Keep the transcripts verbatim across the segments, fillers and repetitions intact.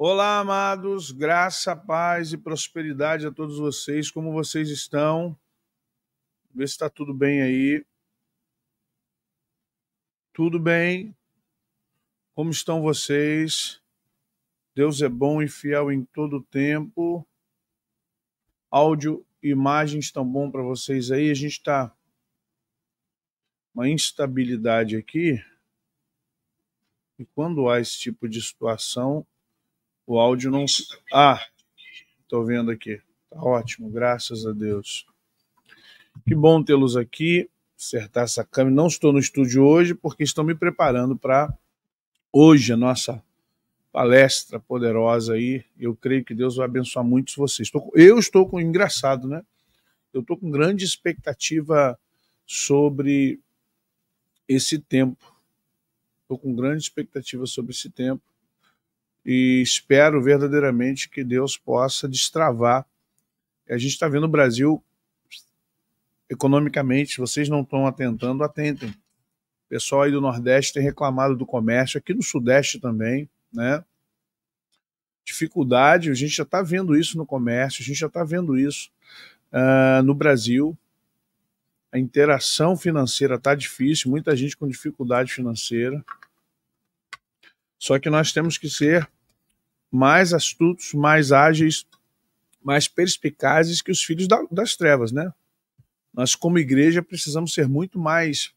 Olá, amados, graça, paz e prosperidade a todos vocês. Como vocês estão? Vê se está tudo bem aí. Tudo bem? Como estão vocês? Deus é bom e fiel em todo o tempo. Áudio e imagem estão bom para vocês aí? A gente está uma instabilidade aqui. E quando há esse tipo de situação, o áudio não... Ah, estou vendo aqui. Tá ótimo, graças a Deus. Que bom tê-los aqui. Acertar essa câmera. Não estou no estúdio hoje porque estão me preparando para hoje a nossa palestra poderosa aí. Eu creio que Deus vai abençoar muitos vocês. Eu estou com... Engraçado, né? Eu estou com grande expectativa sobre esse tempo. Estou com grande expectativa sobre esse tempo. E espero verdadeiramente que Deus possa destravar. A gente está vendo o Brasil economicamente, vocês não estão atentando, atentem. O pessoal aí do Nordeste tem reclamado do comércio, aqui no Sudeste também, né? Dificuldade, a gente já está vendo isso no comércio, a gente já está vendo isso uh, no Brasil. A interação financeira está difícil, muita gente com dificuldade financeira. Só que nós temos que ser mais astutos, mais ágeis, mais perspicazes que os filhos da, das trevas, né? Nós, como igreja, precisamos ser muito mais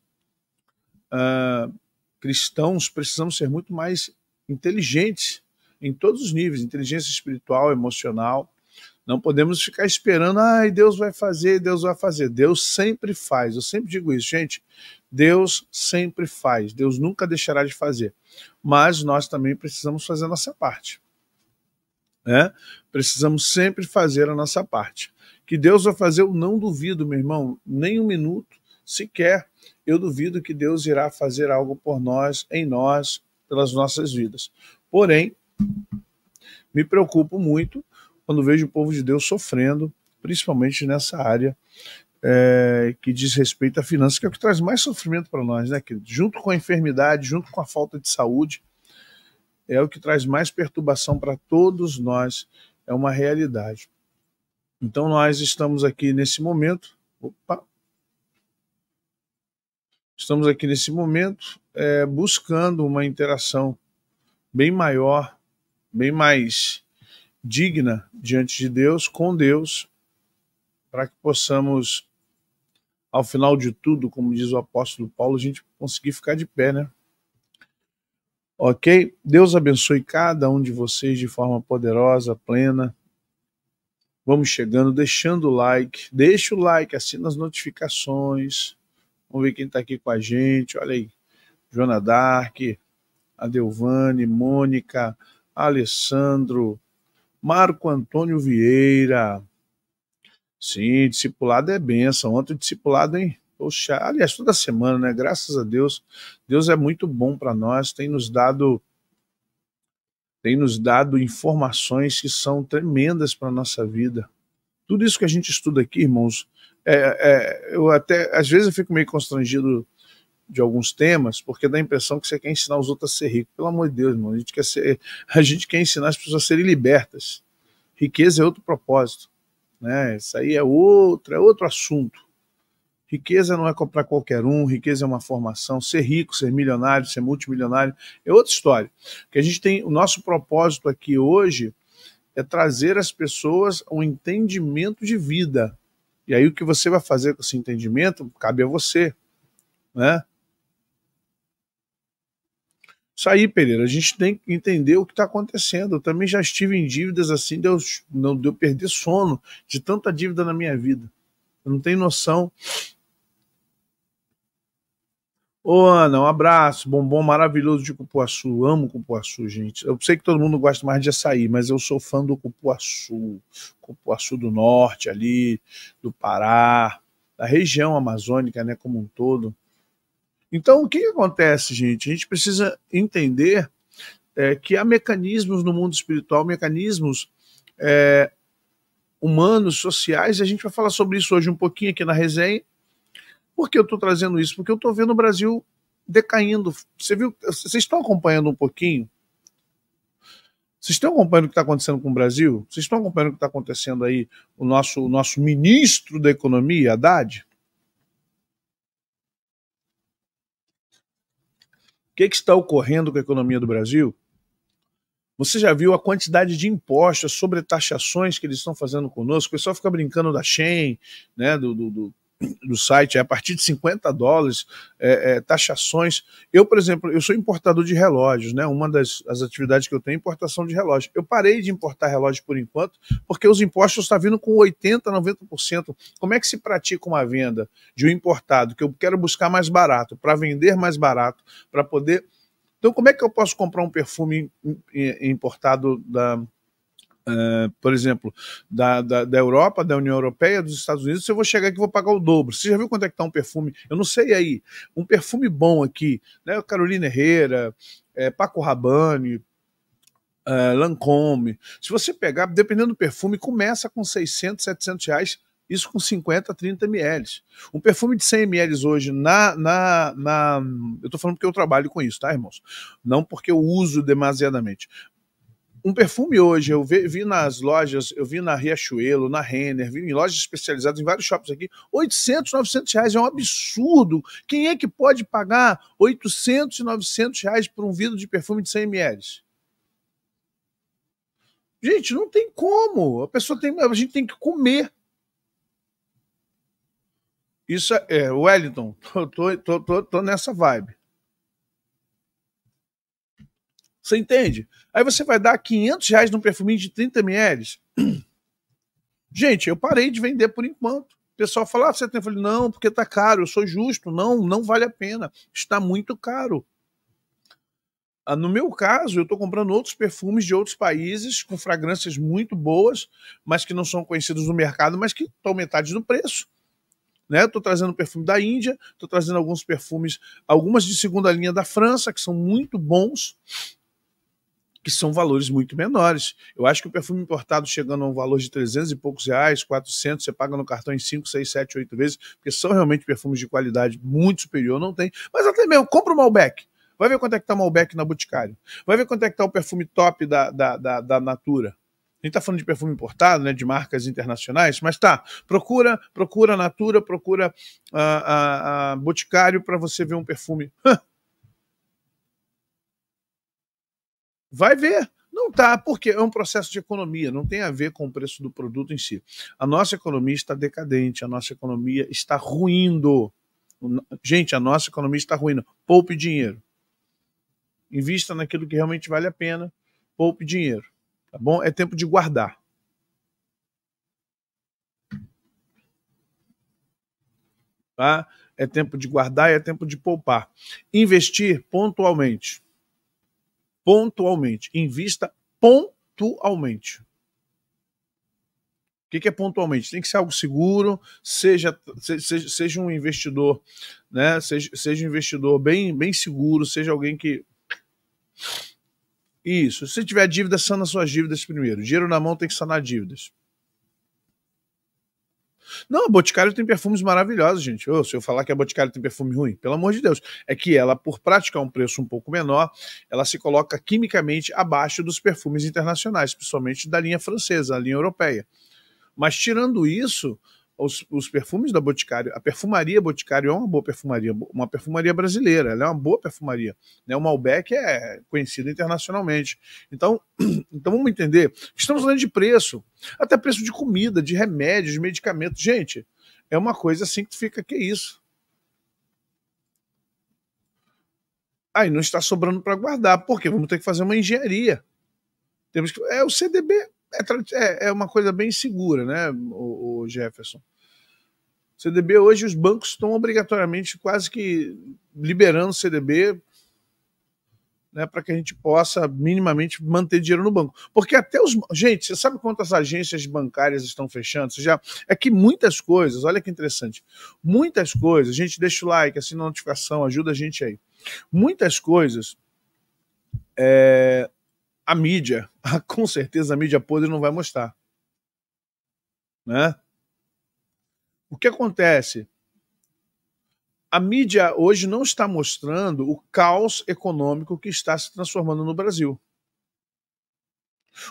uh, cristãos, precisamos ser muito mais inteligentes em todos os níveis, inteligência espiritual, emocional. Não podemos ficar esperando, ai, ah, Deus vai fazer, Deus vai fazer. Deus sempre faz, eu sempre digo isso, gente, Deus sempre faz, Deus nunca deixará de fazer. Mas nós também precisamos fazer a nossa parte, né? Precisamos sempre fazer a nossa parte. Que Deus vai fazer, eu não duvido, meu irmão, nem um minuto sequer, eu duvido que Deus irá fazer algo por nós, em nós, pelas nossas vidas. Porém, me preocupo muito quando vejo o povo de Deus sofrendo, principalmente nessa área é, que diz respeito à finança, que é o que traz mais sofrimento para nós, né, querido? Junto com a enfermidade, junto com a falta de saúde, é o que traz mais perturbação para todos nós, é uma realidade. Então nós estamos aqui nesse momento, opa, estamos aqui nesse momento é, buscando uma interação bem maior, bem mais digna diante de Deus, com Deus, para que possamos, ao final de tudo, como diz o apóstolo Paulo, a gente conseguir ficar de pé, né? Ok? Deus abençoe cada um de vocês de forma poderosa, plena. Vamos chegando, deixando o like, deixa o like, assina as notificações, vamos ver quem está aqui com a gente, olha aí, Joana Dark, Adelvane, Mônica, Alessandro, Marco Antônio Vieira. Sim, discipulado é bênção. Ontem discipulado, hein? Poxa, aliás, toda semana, né? Graças a Deus. Deus é muito bom para nós, tem nos dado tem nos dado informações que são tremendas para a nossa vida. Tudo isso que a gente estuda aqui, irmãos, é, é, eu até, às vezes eu fico meio constrangido de alguns temas, porque dá a impressão que você quer ensinar os outros a ser rico. Pelo amor de Deus, irmão, a gente quer ser, a gente quer ensinar as pessoas a serem libertas. Riqueza é outro propósito, né? Isso aí é outro, é outro assunto. Riqueza não é comprar qualquer um, riqueza é uma formação, ser rico, ser milionário, ser multimilionário, é outra história. Porque a gente tem, o nosso propósito aqui hoje é trazer às pessoas um entendimento de vida. E aí o que você vai fazer com esse entendimento, cabe a você, né? Isso aí, Pereira, a gente tem que entender o que está acontecendo. Eu também já estive em dívidas assim, deu, não deu perder sono de tanta dívida na minha vida. Eu não tenho noção. Ô, Ana, um abraço, bombom maravilhoso de cupuaçu. Amo cupuaçu, gente. Eu sei que todo mundo gosta mais de açaí, mas eu sou fã do cupuaçu. Cupuaçu do norte ali, do Pará, da região amazônica, né, como um todo. Então, o que, que acontece, gente? A gente precisa entender é, que há mecanismos no mundo espiritual, mecanismos... É, humanos, sociais, e a gente vai falar sobre isso hoje um pouquinho aqui na resenha. Por que eu estou trazendo isso? Porque eu estou vendo o Brasil decaindo. Você viu? Vocês estão acompanhando um pouquinho? Vocês estão acompanhando o que está acontecendo com o Brasil? Vocês estão acompanhando o que está acontecendo aí o nosso, o nosso ministro da Economia, Haddad? O que, que está ocorrendo com a economia do Brasil? Você já viu a quantidade de impostos, sobretaxações que eles estão fazendo conosco? O pessoal fica brincando da Shein, né, do, do, do, do site, a partir de cinquenta dólares, é, é, taxações. Eu, por exemplo, eu sou importador de relógios, né? Uma das as atividades que eu tenho é importação de relógios. Eu parei de importar relógios por enquanto, porque os impostos estão vindo com oitenta por cento, noventa por cento. Como é que se pratica uma venda de um importado que eu quero buscar mais barato, para vender mais barato, para poder... Então, como é que eu posso comprar um perfume importado, da, uh, por exemplo, da, da, da Europa, da União Europeia, dos Estados Unidos, se eu vou chegar aqui e vou pagar o dobro? Você já viu quanto é que está um perfume? Eu não sei aí. Um perfume bom aqui, né? Carolina Herrera, é, Paco Rabanne, é, Lancôme. Se você pegar, dependendo do perfume, começa com seiscentos, setecentos reais, isso com cinquenta, trinta mililitros. Um perfume de cem mililitros hoje, na, na, na eu estou falando porque eu trabalho com isso, tá, irmãos? Não porque eu uso demasiadamente. Um perfume hoje, eu vi, vi nas lojas, eu vi na Riachuelo, na Renner, vi em lojas especializadas, em vários shoppings aqui, oitocentos, novecentos reais, é um absurdo. Quem é que pode pagar oitocentos, novecentos reais por um vidro de perfume de cem mililitros? Gente, não tem como. A pessoa tem, a gente tem que comer. Isso é, Wellington, tô, tô, tô, tô, tô nessa vibe. Você entende? Aí você vai dar quinhentos reais num perfuminho de trinta mililitros. Gente, eu parei de vender por enquanto. O pessoal fala, ah, você tem? Eu falei, não, porque tá caro, eu sou justo. Não, não vale a pena. Está muito caro. No meu caso, eu estou comprando outros perfumes de outros países, com fragrâncias muito boas, mas que não são conhecidos no mercado, mas que estão metade do preço. Né? Estou trazendo perfume da Índia, estou trazendo alguns perfumes, algumas de segunda linha da França, que são muito bons, que são valores muito menores. Eu acho que o perfume importado chegando a um valor de trezentos e poucos reais, quatrocentos, você paga no cartão em cinco, seis, sete, oito vezes, porque são realmente perfumes de qualidade muito superior, não tem. Mas até mesmo, compra o Malbec. Vai ver quanto é que está o Malbec na Boticário. Vai ver quanto é que está o perfume top da, da, da, da Natura. A gente está falando de perfume importado, né, de marcas internacionais, mas tá, procura, procura Natura, procura a, a, a Boticário para você ver um perfume. Vai ver. Não tá, porque é um processo de economia, não tem a ver com o preço do produto em si. A nossa economia está decadente, a nossa economia está ruindo. Gente, a nossa economia está ruindo. Poupe dinheiro. Invista naquilo que realmente vale a pena. Poupe dinheiro. Tá bom? É tempo de guardar. Tá? É tempo de guardar e é tempo de poupar. Investir pontualmente. Pontualmente. Invista pontualmente. O que é pontualmente? Tem que ser algo seguro, seja, seja, seja um investidor, né? Seja, seja um investidor bem, bem seguro, seja alguém que... Isso. Se tiver dívida, sana suas dívidas primeiro. Dinheiro na mão tem que sanar dívidas. Não, a Boticário tem perfumes maravilhosos, gente. Oh, se eu falar que a Boticário tem perfume ruim, pelo amor de Deus. É que ela, por praticar um preço um pouco menor, ela se coloca quimicamente abaixo dos perfumes internacionais, principalmente da linha francesa, a linha europeia. Mas tirando isso... Os, os perfumes da Boticário, a perfumaria Boticário é uma boa perfumaria, uma perfumaria brasileira, ela é uma boa perfumaria, né? O Malbec é conhecido internacionalmente. Então, então vamos entender, estamos falando de preço, até preço de comida, de remédios, de medicamentos. Gente, é uma coisa assim que fica, que é isso? Aí não está sobrando para guardar, porque vamos ter que fazer uma engenharia. Temos que, é o C D B, é, é uma coisa bem segura, né, o, o Jefferson? C D B hoje, os bancos estão obrigatoriamente quase que liberando C D B, né, para que a gente possa minimamente manter dinheiro no banco. Porque até os... Gente, você sabe quantas agências bancárias estão fechando? Você já... É que muitas coisas, olha que interessante, muitas coisas, gente, deixa o like, assina a notificação, ajuda a gente aí. Muitas coisas, é... a mídia, com certeza a mídia podre não vai mostrar. Né? O que acontece? A mídia hoje não está mostrando o caos econômico que está se transformando no Brasil.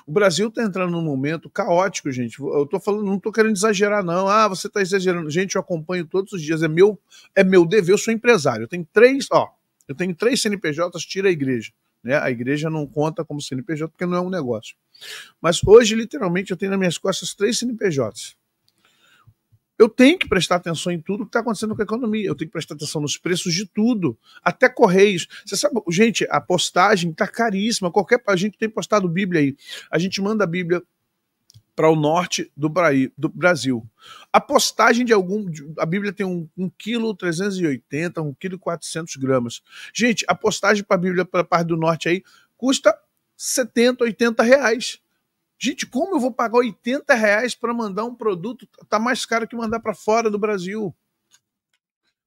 O Brasil está entrando num momento caótico, gente. Eu tô falando, não estou querendo exagerar, não. Ah, você está exagerando. Gente, eu acompanho todos os dias. É meu, é meu dever, eu sou empresário. Eu tenho três, ó, eu tenho três C N P Js, tira a igreja. Né? A igreja não conta como C N P J porque não é um negócio. Mas hoje, literalmente, eu tenho nas minhas costas três C N P Js. Eu tenho que prestar atenção em tudo que está acontecendo com a economia. Eu tenho que prestar atenção nos preços de tudo, até correios. Você sabe, gente, a postagem está caríssima. Qualquer, a gente tem postado Bíblia aí. A gente manda a Bíblia para o norte do Brasil. A postagem de algum... A Bíblia tem um vírgula trezentos e oitenta, um vírgula quatrocentos gramas. Gente, a postagem para a Bíblia para a parte do norte aí custa setenta, oitenta reais. Gente, como eu vou pagar oitenta reais para mandar um produto? Tá mais caro que mandar para fora do Brasil.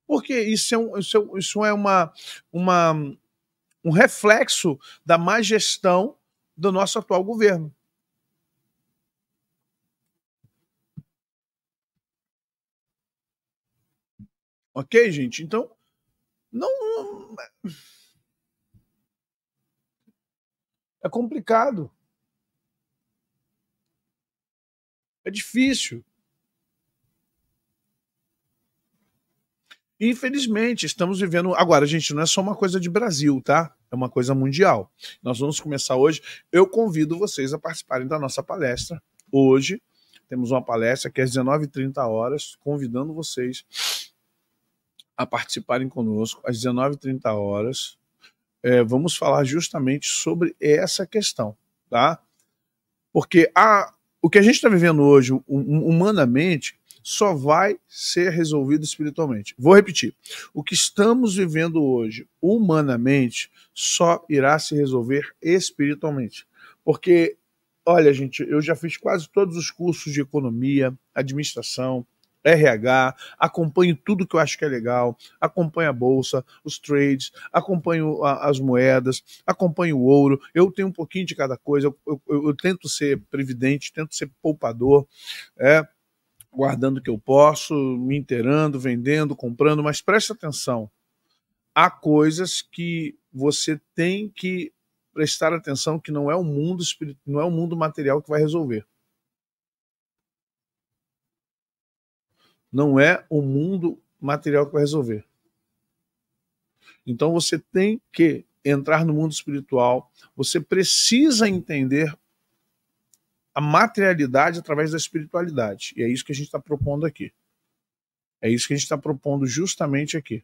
Porque isso é, um, isso é, isso é uma, uma, um reflexo da má gestão do nosso atual governo. Ok, gente? Então, não... É complicado. É difícil. Infelizmente, estamos vivendo... Agora, gente, não é só uma coisa de Brasil, tá? É uma coisa mundial. Nós vamos começar hoje. Eu convido vocês a participarem da nossa palestra. Hoje, temos uma palestra que é às dezenove e trinta horas, convidando vocês a participarem conosco às dezenove e trinta horas. É, vamos falar justamente sobre essa questão, tá? Porque a... O que a gente está vivendo hoje, humanamente, só vai ser resolvido espiritualmente. Vou repetir. O que estamos vivendo hoje, humanamente, só irá se resolver espiritualmente. Porque, olha, gente, eu já fiz quase todos os cursos de economia, administração, R H, acompanho tudo que eu acho que é legal, acompanho a bolsa, os trades, acompanho a, as moedas, acompanho o ouro, eu tenho um pouquinho de cada coisa, eu, eu, eu tento ser previdente, tento ser poupador, é, guardando o que eu posso, me inteirando, vendendo, comprando, mas preste atenção, há coisas que você tem que prestar atenção que não é o mundo espiritual, não é o mundo material que vai resolver. Não é o mundo material que vai resolver. Então você tem que entrar no mundo espiritual, você precisa entender a materialidade através da espiritualidade. E é isso que a gente está propondo aqui. É isso que a gente está propondo justamente aqui.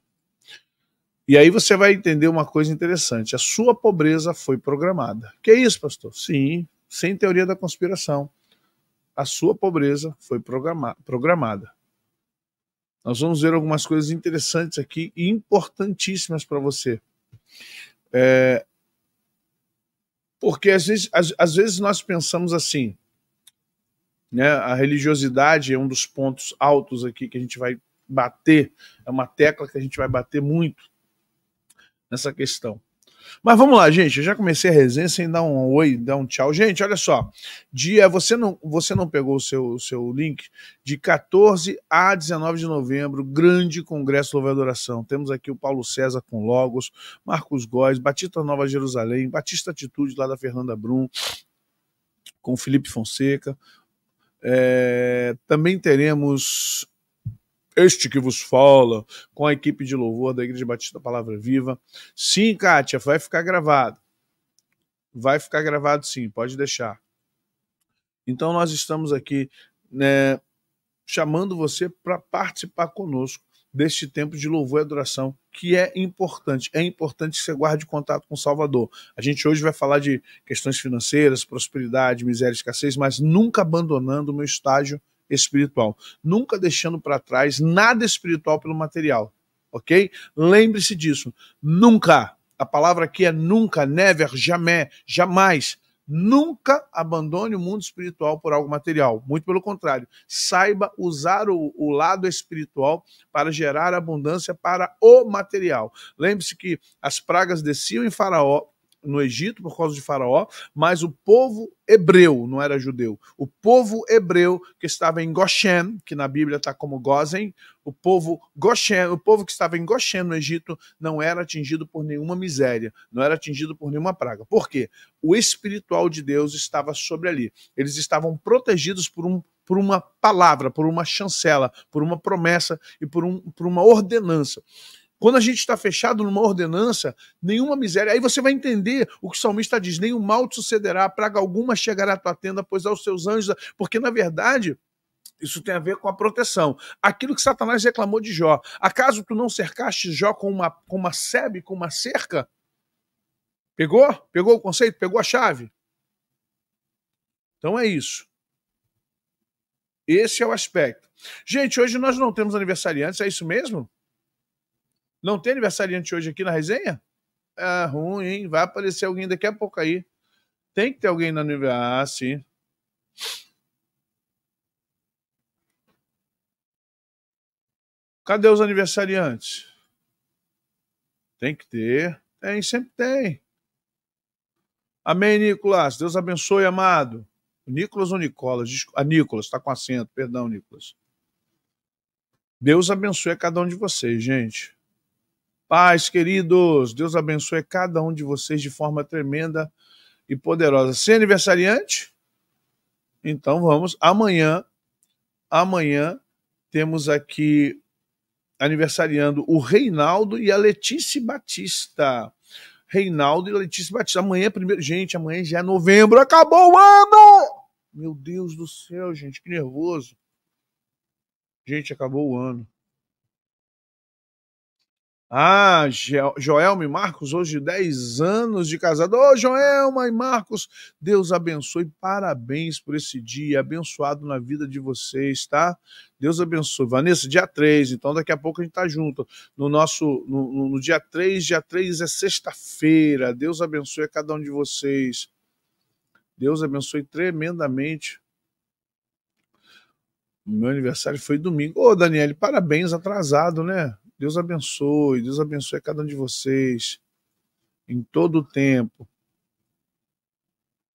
E aí você vai entender uma coisa interessante. A sua pobreza foi programada. Que é isso, pastor? Sim, sem teoria da conspiração. A sua pobreza foi programa- programada. Nós vamos ver algumas coisas interessantes aqui e importantíssimas para você. É... Porque às vezes, às, às vezes nós pensamos assim, né? A religiosidade é um dos pontos altos aqui que a gente vai bater, é uma tecla que a gente vai bater muito nessa questão. Mas vamos lá, gente, eu já comecei a resenha sem dar um oi, dar um tchau. Gente, olha só, dia, você não, você não pegou o seu, seu link? De quatorze a dezenove de novembro, grande congresso Louvor e Adoração. Temos aqui o Paulo César com Logos, Marcos Góes, Batista Nova Jerusalém, Batista Atitude lá da Fernanda Brum, com Felipe Fonseca. É, também teremos... Este que vos fala, com a equipe de louvor da Igreja Batista Palavra Viva. Sim, Kátia, vai ficar gravado. Vai ficar gravado sim, pode deixar. Então nós estamos aqui, né, chamando você para participar conosco deste tempo de louvor e adoração, que é importante. É importante que você guarde contato com o Salvador. A gente hoje vai falar de questões financeiras, prosperidade, miséria e escassez, mas nunca abandonando o meu estágio espiritual, nunca deixando para trás nada espiritual pelo material, ok? Lembre-se disso, nunca, a palavra aqui é nunca, never, jamais, jamais, nunca abandone o mundo espiritual por algo material, muito pelo contrário, saiba usar o, o lado espiritual para gerar abundância para o material. Lembre-se que as pragas desciam em Faraó, no Egito por causa de Faraó, mas o povo hebreu, não era judeu, o povo hebreu que estava em Goshen, que na Bíblia está como Gozen, o povo Goshen, o povo que estava em Goshen no Egito não era atingido por nenhuma miséria, não era atingido por nenhuma praga. Por quê? O espiritual de Deus estava sobre ali. Eles estavam protegidos por um por uma palavra, por uma chancela, por uma promessa e por, um, por uma ordenança. Quando a gente está fechado numa ordenança, nenhuma miséria... Aí você vai entender o que o salmista diz, nenhum mal te sucederá, praga alguma chegará à tua tenda, pois aos seus anjos... Porque, na verdade... Isso tem a ver com a proteção. Aquilo que Satanás reclamou de Jó. Acaso tu não cercaste Jó com uma, com uma sebe, com uma cerca? Pegou? Pegou o conceito? Pegou a chave? Então é isso. Esse é o aspecto. Gente, hoje nós não temos aniversariantes, é isso mesmo? Não tem aniversariante hoje aqui na resenha? É ruim, hein? Vai aparecer alguém daqui a pouco aí. Tem que ter alguém na aniversário. Ah, sim. Cadê os aniversariantes? Tem que ter. Tem, sempre tem. Amém, Nicolas. Deus abençoe, amado. Nicolas ou Nicolas? A Nicolas, está com acento. Perdão, Nicolas. Deus abençoe a cada um de vocês, gente. Paz, queridos. Deus abençoe a cada um de vocês de forma tremenda e poderosa. Sem aniversariante? Então vamos. Amanhã, amanhã, temos aqui... aniversariando o Reinaldo e a Letícia Batista. Reinaldo e Letícia Batista. Amanhã é primeiro... Gente, amanhã já é novembro. Acabou o ano! Meu Deus do céu, gente. Que nervoso. Gente, acabou o ano. Ah, Joelma e Marcos, hoje dez anos de casado. Ô, oh, Joelma e Marcos, Deus abençoe, parabéns por esse dia, abençoado na vida de vocês, tá? Deus abençoe. Vanessa, dia três, então daqui a pouco a gente tá junto. No nosso, no, no, no dia três, dia três é sexta-feira. Deus abençoe a cada um de vocês. Deus abençoe tremendamente. Meu aniversário foi domingo. Ô, oh, Daniele, parabéns, atrasado, né? Deus abençoe, Deus abençoe a cada um de vocês, em todo o tempo.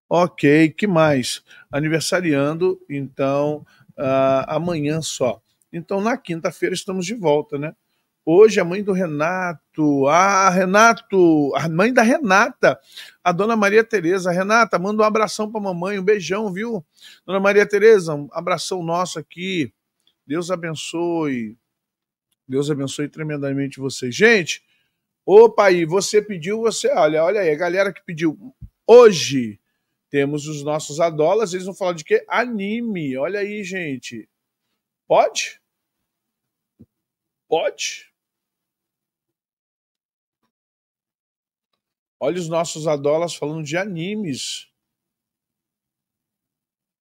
Ok, que mais? Aniversariando, então, uh, amanhã só. Então, na quinta-feira estamos de volta, né? Hoje a mãe do Renato, ah, Renato, a mãe da Renata, a dona Maria Tereza. Renata, manda um abração pra mamãe, um beijão, viu? Dona Maria Tereza, um abração nosso aqui. Deus abençoe. Deus abençoe tremendamente vocês. Gente, opa aí, você pediu, você olha, olha aí, a galera que pediu. Hoje temos os nossos adolas, eles vão falar de quê? Anime, olha aí, gente. Pode? Pode? Olha os nossos adolas falando de animes.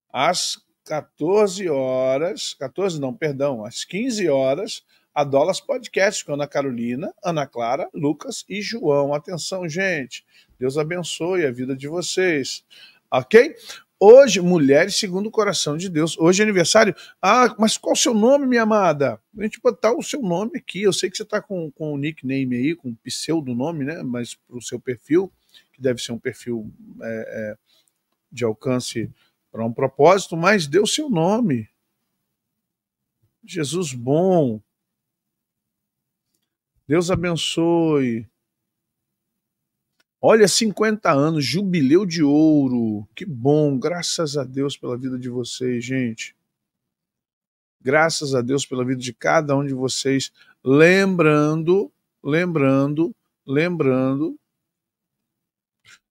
Às quatorze horas, quatorze não, perdão, às quinze horas... Adolas Podcast com Ana Carolina, Ana Clara, Lucas e João. Atenção, gente. Deus abençoe a vida de vocês. Ok? Hoje, Mulheres Segundo o Coração de Deus. Hoje é aniversário. Ah, mas qual o seu nome, minha amada? A gente botar o seu nome aqui. Eu sei que você está com, com um nickname aí, com um pseudonome, né? Mas para o seu perfil, que deve ser um perfil é, é, de alcance para um propósito, mas dê o seu nome. Jesus bom. Deus abençoe. Olha, cinquenta anos, jubileu de ouro. Que bom, graças a Deus pela vida de vocês, gente. Graças a Deus pela vida de cada um de vocês. Lembrando, lembrando, lembrando.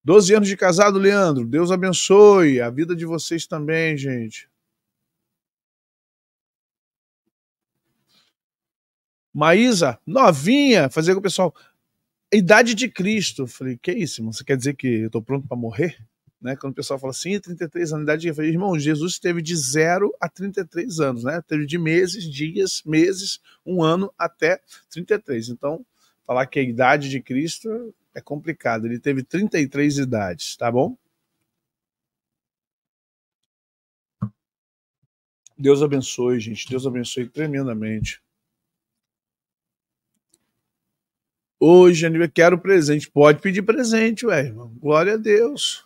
doze anos de casado, Leandro. Deus abençoe a vida de vocês também, gente. Maísa, novinha, fazer com o pessoal, idade de Cristo. Eu falei, que isso, irmão? Você quer dizer que eu tô pronto para morrer? Né? Quando o pessoal fala assim, trinta e três anos de idade, eu falei, irmão, Jesus teve de zero a trinta e três anos, né? Teve de meses, dias, meses, um ano até trinta e três. Então, falar que a idade de Cristo é complicado. Ele teve trinta e três idades, tá bom? Deus abençoe, gente. Deus abençoe tremendamente. Hoje eu quero presente. Pode pedir presente, ué, irmão. Glória a Deus.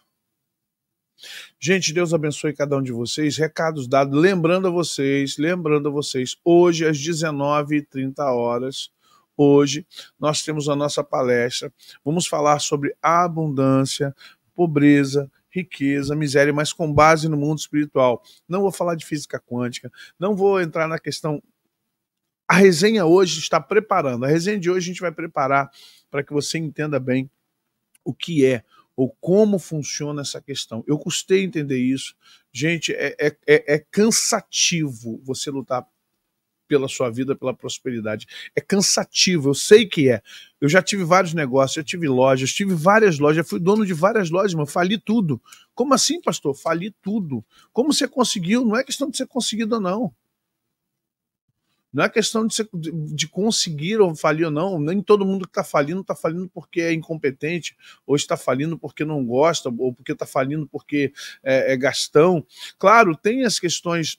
Gente, Deus abençoe cada um de vocês. Recados dados. Lembrando a vocês, lembrando a vocês, hoje às dezenove e trinta horas, hoje nós temos a nossa palestra. Vamos falar sobre abundância, pobreza, riqueza, miséria, mas com base no mundo espiritual. Não vou falar de física quântica, não vou entrar na questão. A resenha hoje está preparando. A resenha de hoje a gente vai preparar para que você entenda bem o que é ou como funciona essa questão. Eu custei entender isso. Gente, é, é, é cansativo você lutar pela sua vida, pela prosperidade. É cansativo, eu sei que é. Eu já tive vários negócios, eu tive lojas, tive várias lojas, eu fui dono de várias lojas, mas fali tudo. Como assim, pastor? Fali tudo. Como você conseguiu? Não é questão de ser conseguido ou não. Não é questão de, ser, de conseguir ou falir ou não. Nem todo mundo que está falindo, está falindo porque é incompetente, ou está falindo porque não gosta, ou porque está falindo porque é, é gastão. Claro, tem as questões,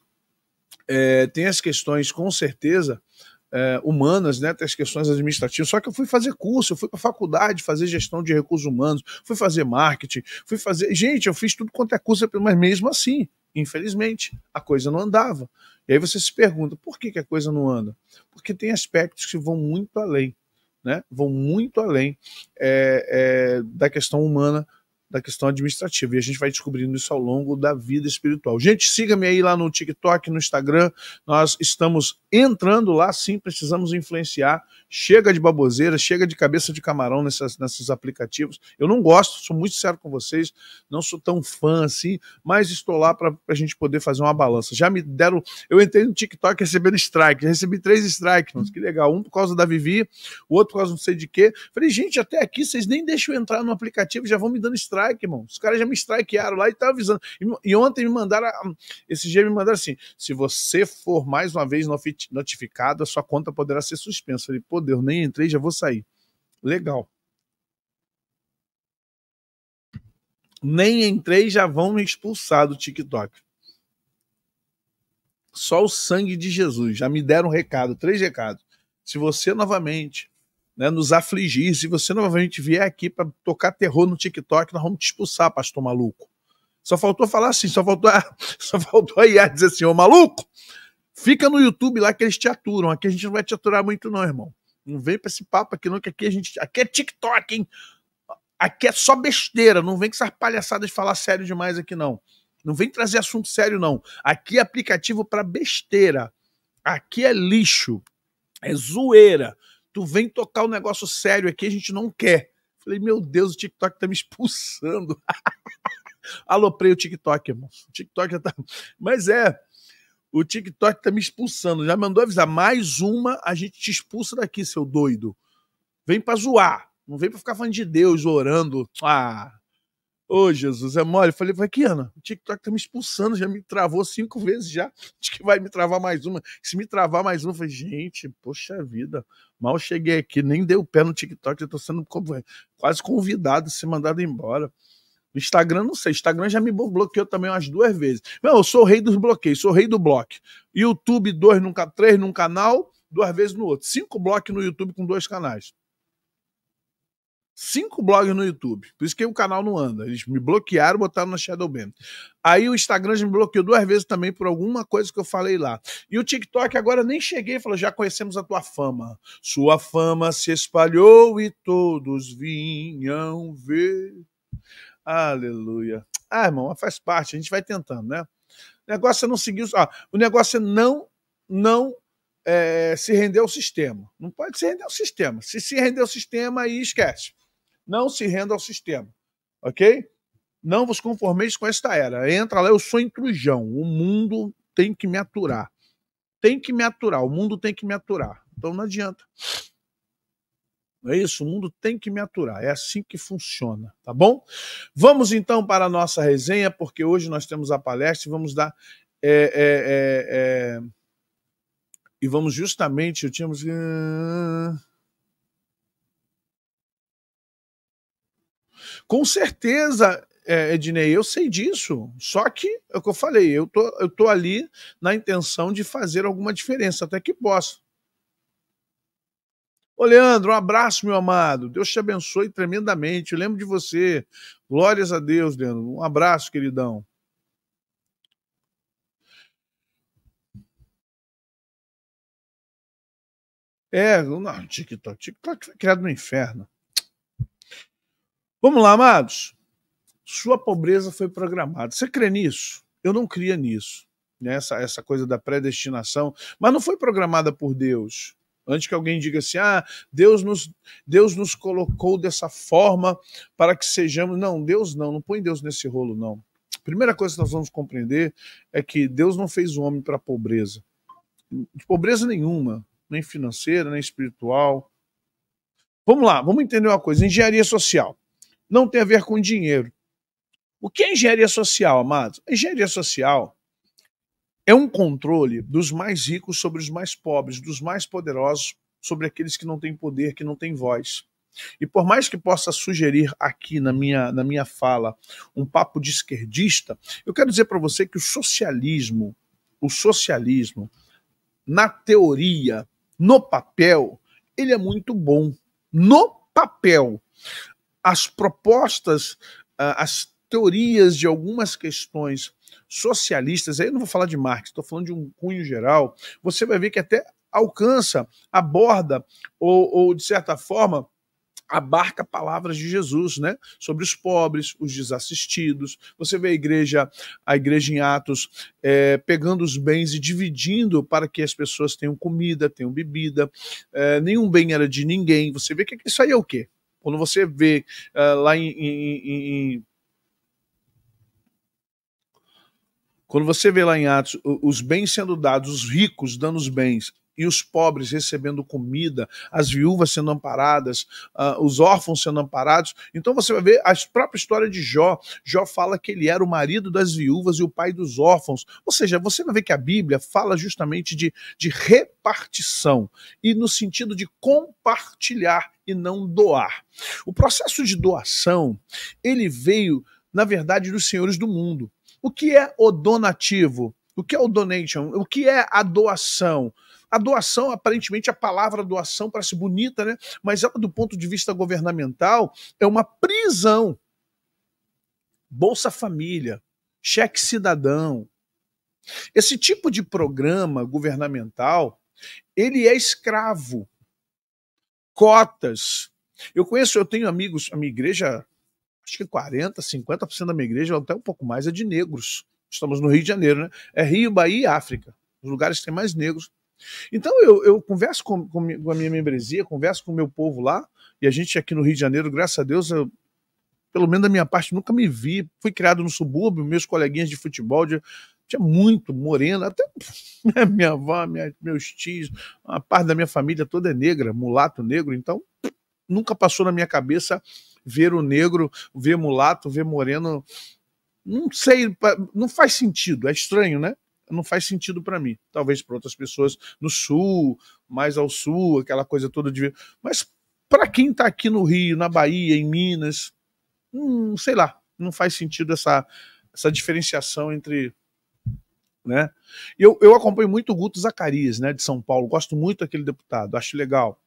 é, tem as questões com certeza, é, humanas, né, tem as questões administrativas, só que eu fui fazer curso, eu fui para a faculdade fazer gestão de recursos humanos, fui fazer marketing, fui fazer... Gente, eu fiz tudo quanto é curso, mas mesmo assim, infelizmente, a coisa não andava. E aí você se pergunta, por que que a coisa não anda? Porque tem aspectos que vão muito além, né? Vão muito além é, é, da questão humana, da questão administrativa. E a gente vai descobrindo isso ao longo da vida espiritual. Gente, siga-me aí lá no TikTok, no Instagram. Nós estamos entrando lá, sim, precisamos influenciar. Chega de baboseira, chega de cabeça de camarão nessas, nesses aplicativos. Eu não gosto, sou muito sério com vocês, não sou tão fã assim, mas estou lá para a gente poder fazer uma balança. Já me deram... Eu entrei no TikTok recebendo strike, já recebi três strikes, mano, que legal. Um por causa da Vivi, o outro por causa não sei de quê. Falei, gente, até aqui vocês nem deixam eu entrar no aplicativo, já vão me dando strike. Strike, irmão. Os caras já me strikearam lá e tá avisando. E, e ontem me mandaram, esse dia me mandaram assim, se você for mais uma vez notificado, a sua conta poderá ser suspensa. Eu falei, pô, Deus, nem entrei, já vou sair. Legal. Nem entrei, já vão me expulsar do TikTok. Só o sangue de Jesus. Já me deram um recado, três recados. Se você novamente... Né, nos afligir, se você novamente vier aqui para tocar terror no TikTok, nós vamos te expulsar, pastor maluco. Só faltou falar assim, só faltou a, só faltou a I A dizer assim, ô maluco, fica no YouTube lá que eles te aturam, aqui a gente não vai te aturar muito não, irmão. Não vem para esse papo aqui não, que aqui a gente, aqui é TikTok, hein? Aqui é só besteira, não vem com essas palhaçadas de falar sério demais aqui não. Não vem trazer assunto sério não. Aqui é aplicativo para besteira, aqui é lixo, é zoeira. Tu vem tocar um negócio sério aqui, a gente não quer. Falei, meu Deus, o TikTok tá me expulsando. Aloprei o TikTok, irmão. O TikTok já tá... Mas é, o TikTok tá me expulsando. Já mandou avisar, mais uma, a gente te expulsa daqui, seu doido. Vem pra zoar. Não vem pra ficar falando de Deus, orando. Ah, ô Jesus, é mole. Falei, vai aqui, Ana, o TikTok tá me expulsando, já me travou cinco vezes já. Acho que vai me travar mais uma. Se me travar mais uma, eu falei, gente, poxa vida. Mal cheguei aqui, nem dei o pé no TikTok, eu tô sendo quase convidado a ser mandado embora. No Instagram, não sei, Instagram já me bloqueou também umas duas vezes. Não, eu sou o rei dos bloqueios, sou o rei do bloco. YouTube, dois num, três num canal, duas vezes no outro. Cinco blocos no YouTube com dois canais. Cinco blogs no YouTube. Por isso que o canal não anda. Eles me bloquearam, botaram na Shadow Band. Aí o Instagram já me bloqueou duas vezes também por alguma coisa que eu falei lá. E o TikTok agora nem cheguei e falou, já conhecemos a tua fama. Sua fama se espalhou e todos vinham ver. Aleluia. Ah, irmão, faz parte. A gente vai tentando, né? O negócio é não seguir... Ah, o negócio é não... não é, se render ao sistema. Não pode se render ao sistema. Se se render ao sistema, aí esquece. Não se renda ao sistema, ok? Não vos conformeis com esta era. Entra lá, eu sou intrujão. O mundo tem que me aturar. Tem que me aturar, o mundo tem que me aturar. Então não adianta. Não é isso? O mundo tem que me aturar. É assim que funciona, tá bom? Vamos então para a nossa resenha, porque hoje nós temos a palestra e vamos dar... É, é, é, é... E vamos justamente... Eu tínhamos... Com certeza, Ednei, eu sei disso, só que é o que eu falei, eu tô, eu tô ali na intenção de fazer alguma diferença, até que posso. Ô, Leandro, um abraço, meu amado. Deus te abençoe tremendamente. Eu lembro de você. Glórias a Deus, Leandro. Um abraço, queridão. É, não, TikTok. TikTok foi criado no inferno. Vamos lá, amados. Sua pobreza foi programada. Você crê nisso? Eu não cria nisso. Né? Essa, essa coisa da predestinação. Mas não foi programada por Deus. Antes que alguém diga assim, ah, Deus nos, Deus nos colocou dessa forma para que sejamos... Não, Deus não, não põe Deus nesse rolo, não. A primeira coisa que nós vamos compreender é que Deus não fez o homem para a pobreza. De pobreza nenhuma, nem financeira, nem espiritual. Vamos lá, vamos entender uma coisa. Engenharia social não tem a ver com dinheiro. O que é engenharia social, amados? A engenharia social... é um controle dos mais ricos sobre os mais pobres, dos mais poderosos sobre aqueles que não têm poder, que não têm voz. E por mais que possa sugerir aqui na minha, na minha fala um papo de esquerdista, eu quero dizer para você que o socialismo, o socialismo, na teoria, no papel, ele é muito bom. No papel, as propostas, as teorias de algumas questões socialistas, aí eu não vou falar de Marx, estou falando de um cunho geral, você vai ver que até alcança, aborda, ou, ou de certa forma, abarca palavras de Jesus, né? Sobre os pobres, os desassistidos. Você vê a igreja, a igreja em Atos é, pegando os bens e dividindo para que as pessoas tenham comida, tenham bebida, é, nenhum bem era de ninguém. Você vê que isso aí é o quê? Quando você vê é, lá em, em, em Quando você vê lá em Atos os bens sendo dados, os ricos dando os bens e os pobres recebendo comida, as viúvas sendo amparadas, uh, os órfãos sendo amparados, então você vai ver a própria história de Jó. Jó fala que ele era o marido das viúvas e o pai dos órfãos. Ou seja, você vai ver que a Bíblia fala justamente de, de repartição e no sentido de compartilhar e não doar. O processo de doação, ele veio, na verdade, dos senhores do mundo. O que é o donativo? O que é o donation? O que é a doação? A doação, aparentemente, a palavra doação parece bonita, né? Mas ela, do ponto de vista governamental, é uma prisão. Bolsa Família, Cheque Cidadão. Esse tipo de programa governamental, ele é escravo. Cotas. Eu conheço, eu tenho amigos, a minha igreja... acho que quarenta, cinquenta por cento da minha igreja, até um pouco mais, é de negros. Estamos no Rio de Janeiro, né? É Rio, Bahia e África. Os lugares que tem mais negros. Então eu, eu converso com, com a minha membresia, converso com o meu povo lá, e a gente aqui no Rio de Janeiro, graças a Deus, eu, pelo menos da minha parte, nunca me vi. Fui criado no subúrbio, meus coleguinhas de futebol, de, tinha muito moreno, até minha avó, minha, meus tios, a parte da minha família toda é negra, mulato negro, então nunca passou na minha cabeça... ver o negro, ver mulato, ver moreno, não sei, não faz sentido, é estranho, né? Não faz sentido para mim. Talvez para outras pessoas no sul, mais ao sul, aquela coisa toda de... Mas para quem tá aqui no Rio, na Bahia, em Minas, hum, sei lá, não faz sentido essa, essa diferenciação entre... né? Eu, eu acompanho muito o Guto Zacarias, né, de São Paulo, gosto muito daquele deputado, acho legal.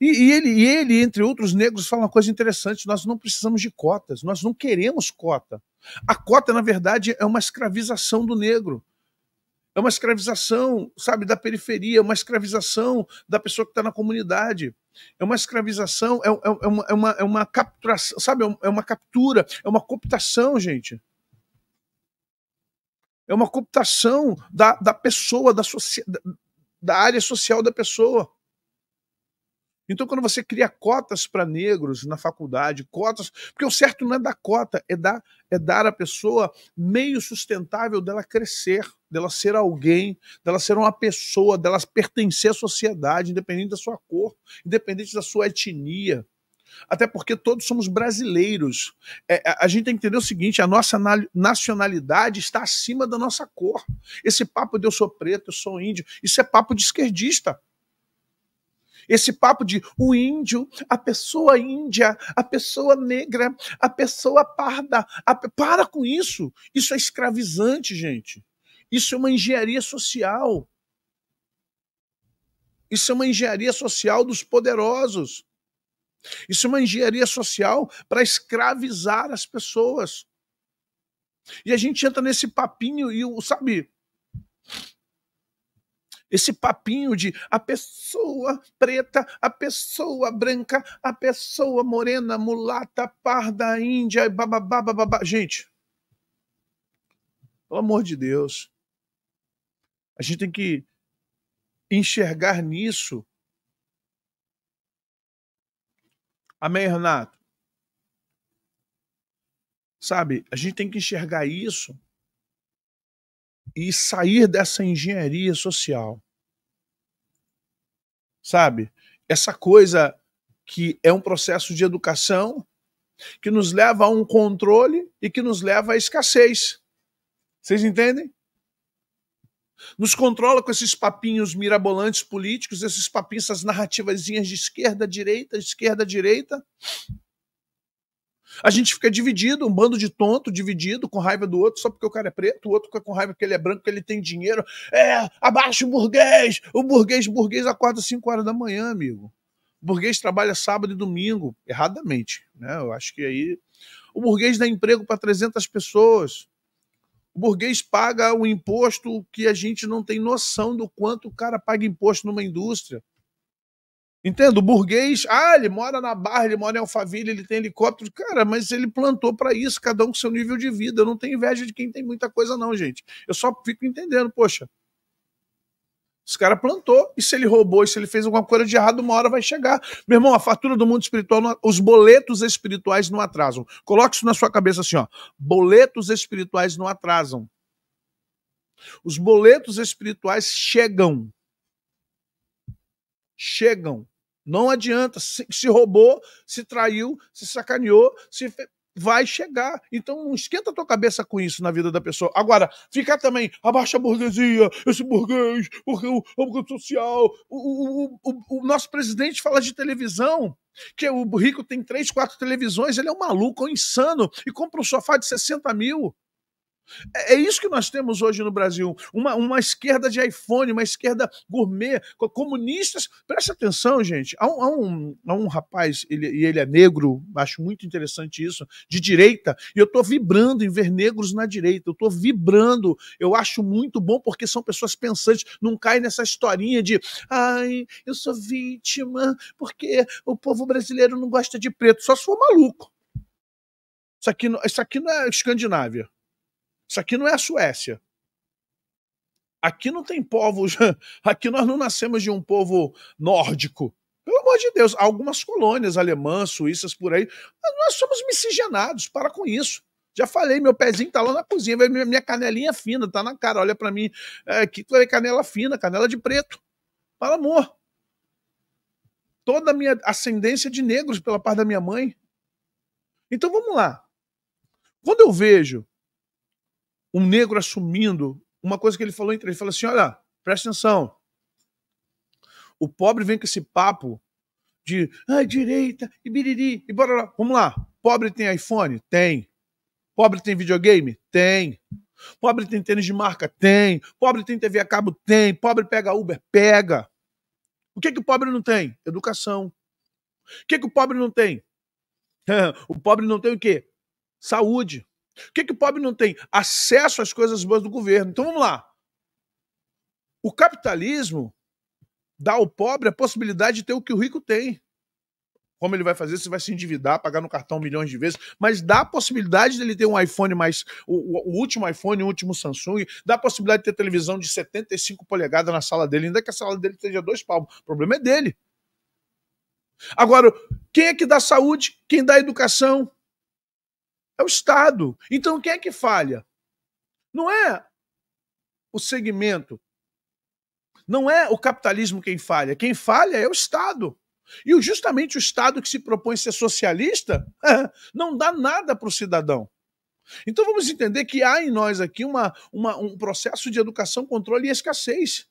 E, e, ele, e ele, entre outros negros, fala uma coisa interessante: nós não precisamos de cotas, nós não queremos cota. A cota, na verdade, é uma escravização do negro, é uma escravização, sabe, da periferia, é uma escravização da pessoa que está na comunidade, é uma escravização, é, é, é, uma, é, uma, é uma capturação, sabe, é uma captura, é uma cooptação, gente. É uma cooptação da, da pessoa, da, da área social da pessoa. Então, quando você cria cotas para negros na faculdade, cotas... porque o certo não é dar cota, é dar, é dar à pessoa meio sustentável dela crescer, dela ser alguém, dela ser uma pessoa, dela pertencer à sociedade, independente da sua cor, independente da sua etnia. Até porque todos somos brasileiros. É, a gente tem que entender o seguinte: a nossa nacionalidade está acima da nossa cor. Esse papo de eu sou preto, eu sou índio, isso é papo de esquerdista. Esse papo de o índio, a pessoa índia, a pessoa negra, a pessoa parda, a... para com isso. Isso é escravizante, gente. Isso é uma engenharia social. Isso é uma engenharia social dos poderosos. Isso é uma engenharia social para escravizar as pessoas. E a gente entra nesse papinho, e o sabe, esse papinho de a pessoa preta, a pessoa branca, a pessoa morena, mulata, parda, índia, bababá, bababá. Gente, pelo amor de Deus, a gente tem que enxergar nisso. Amém, Renato? Sabe, a gente tem que enxergar isso e sair dessa engenharia social. Sabe, essa coisa que é um processo de educação que nos leva a um controle e que nos leva à escassez. Vocês entendem? Nos controla com esses papinhos mirabolantes políticos, esses papinhos, essas narrativazinhas de esquerda, direita, esquerda, direita. A gente fica dividido, um bando de tonto, dividido, com raiva do outro, só porque o cara é preto, o outro fica com raiva porque ele é branco, porque ele tem dinheiro. É, abaixa o burguês! O burguês, burguês acorda às cinco horas da manhã, amigo. O burguês trabalha sábado e domingo, erradamente, né? Eu acho que aí... O burguês dá emprego para trezentas pessoas. O burguês paga o imposto que a gente não tem noção do quanto o cara paga imposto numa indústria. Entendo? O burguês, ah, ele mora na Barra, ele mora em Alphaville, ele tem helicóptero. Cara, mas ele plantou para isso, cada um com seu nível de vida. Eu não tenho inveja de quem tem muita coisa não, gente. Eu só fico entendendo, poxa. Esse cara plantou, e se ele roubou, e se ele fez alguma coisa de errado, uma hora vai chegar. Meu irmão, a fatura do mundo espiritual, os boletos espirituais não atrasam. Coloque isso na sua cabeça assim, ó. Boletos espirituais não atrasam. Os boletos espirituais chegam. Chegam. Não adianta. Se, se roubou, se traiu, se sacaneou, se fe... vai chegar. Então não esquenta a tua cabeça com isso na vida da pessoa. Agora, ficar também, abaixa a burguesia, esse burguês, o âmbito social. O, o, o, o nosso presidente fala de televisão, que o rico tem três, quatro televisões, ele é um maluco, é um insano, e compra um sofá de sessenta mil. É, é isso que nós temos hoje no Brasil. Uma, uma esquerda de iPhone, uma esquerda gourmet, comunistas. Presta atenção, gente. Há um, há um, há um rapaz, e ele, ele é negro, acho muito interessante isso, de direita, e eu estou vibrando em ver negros na direita. Eu estou vibrando. Eu acho muito bom porque são pessoas pensantes. Não cai nessa historinha de ai, eu sou vítima porque o povo brasileiro não gosta de preto. Só se for maluco. Isso aqui, isso aqui não é Escandinávia. Isso aqui não é a Suécia. Aqui não tem povos... Aqui nós não nascemos de um povo nórdico. Pelo amor de Deus. Há algumas colônias alemãs, suíças, por aí. Mas nós somos miscigenados. Para com isso. Já falei, meu pezinho tá lá na cozinha. Minha canelinha fina tá na cara. Olha para mim. Aqui tu vai canela fina, canela de preto. Para amor. Toda a minha ascendência de negros pela parte da minha mãe. Então vamos lá. Quando eu vejo um negro assumindo uma coisa que ele falou entre ele, falou assim, olha, presta atenção, o pobre vem com esse papo de ah, direita, e biriri, e bora lá, vamos lá, pobre tem iPhone? Tem. Pobre tem videogame? Tem. Pobre tem tênis de marca? Tem. Pobre tem T V a cabo? Tem. Pobre pega Uber? Pega. O que que o pobre não tem? Educação. O que que o pobre não tem? O pobre não tem o quê? Saúde. O que que o pobre não tem? Acesso às coisas boas do governo. Então vamos lá. O capitalismo dá ao pobre a possibilidade de ter o que o rico tem. Como ele vai fazer? Se vai se endividar, pagar no cartão milhões de vezes, mas dá a possibilidade dele ter um iPhone mais... O, o último iPhone, o último Samsung, dá a possibilidade de ter televisão de setenta e cinco polegadas na sala dele, ainda que a sala dele esteja dois palmos. O problema é dele. Agora, quem é que dá saúde? Quem dá educação? É o Estado. Então quem é que falha? Não é o segmento. Não é o capitalismo quem falha. Quem falha é o Estado. E justamente o Estado que se propõe ser socialista não dá nada para o cidadão. Então vamos entender que há em nós aqui uma, uma, um processo de educação, controle e escassez.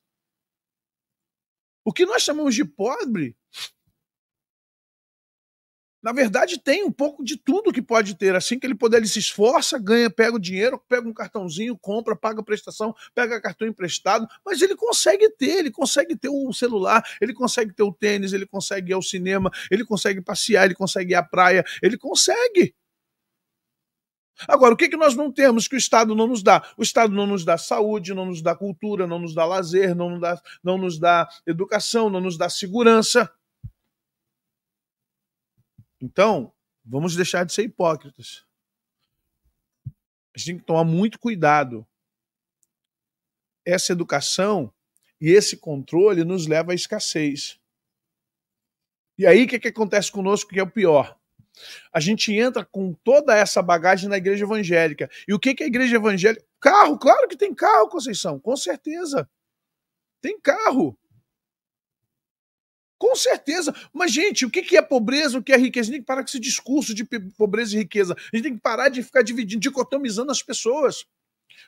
O que nós chamamos de pobre na verdade, tem um pouco de tudo que pode ter. Assim que ele puder, ele se esforça, ganha, pega o dinheiro, pega um cartãozinho, compra, paga a prestação, pega cartão emprestado, mas ele consegue ter, ele consegue ter o celular, ele consegue ter o tênis, ele consegue ir ao cinema, ele consegue passear, ele consegue ir à praia, ele consegue. Agora, o que, que nós não temos que o Estado não nos dá? O Estado não nos dá saúde, não nos dá cultura, não nos dá lazer, não nos dá, não nos dá educação, não nos dá segurança. Então, vamos deixar de ser hipócritas. A gente tem que tomar muito cuidado. Essa educação e esse controle nos leva à escassez. E aí, o que, que acontece conosco que é o pior? A gente entra com toda essa bagagem na igreja evangélica. E o que, que é a igreja evangélica? Carro, claro que tem carro, Conceição, com certeza. Tem carro. Com certeza. Mas, gente, o que é pobreza, o que é riqueza? A gente tem que parar com esse discurso de pobreza e riqueza. A gente tem que parar de ficar dividindo, dicotomizando as pessoas.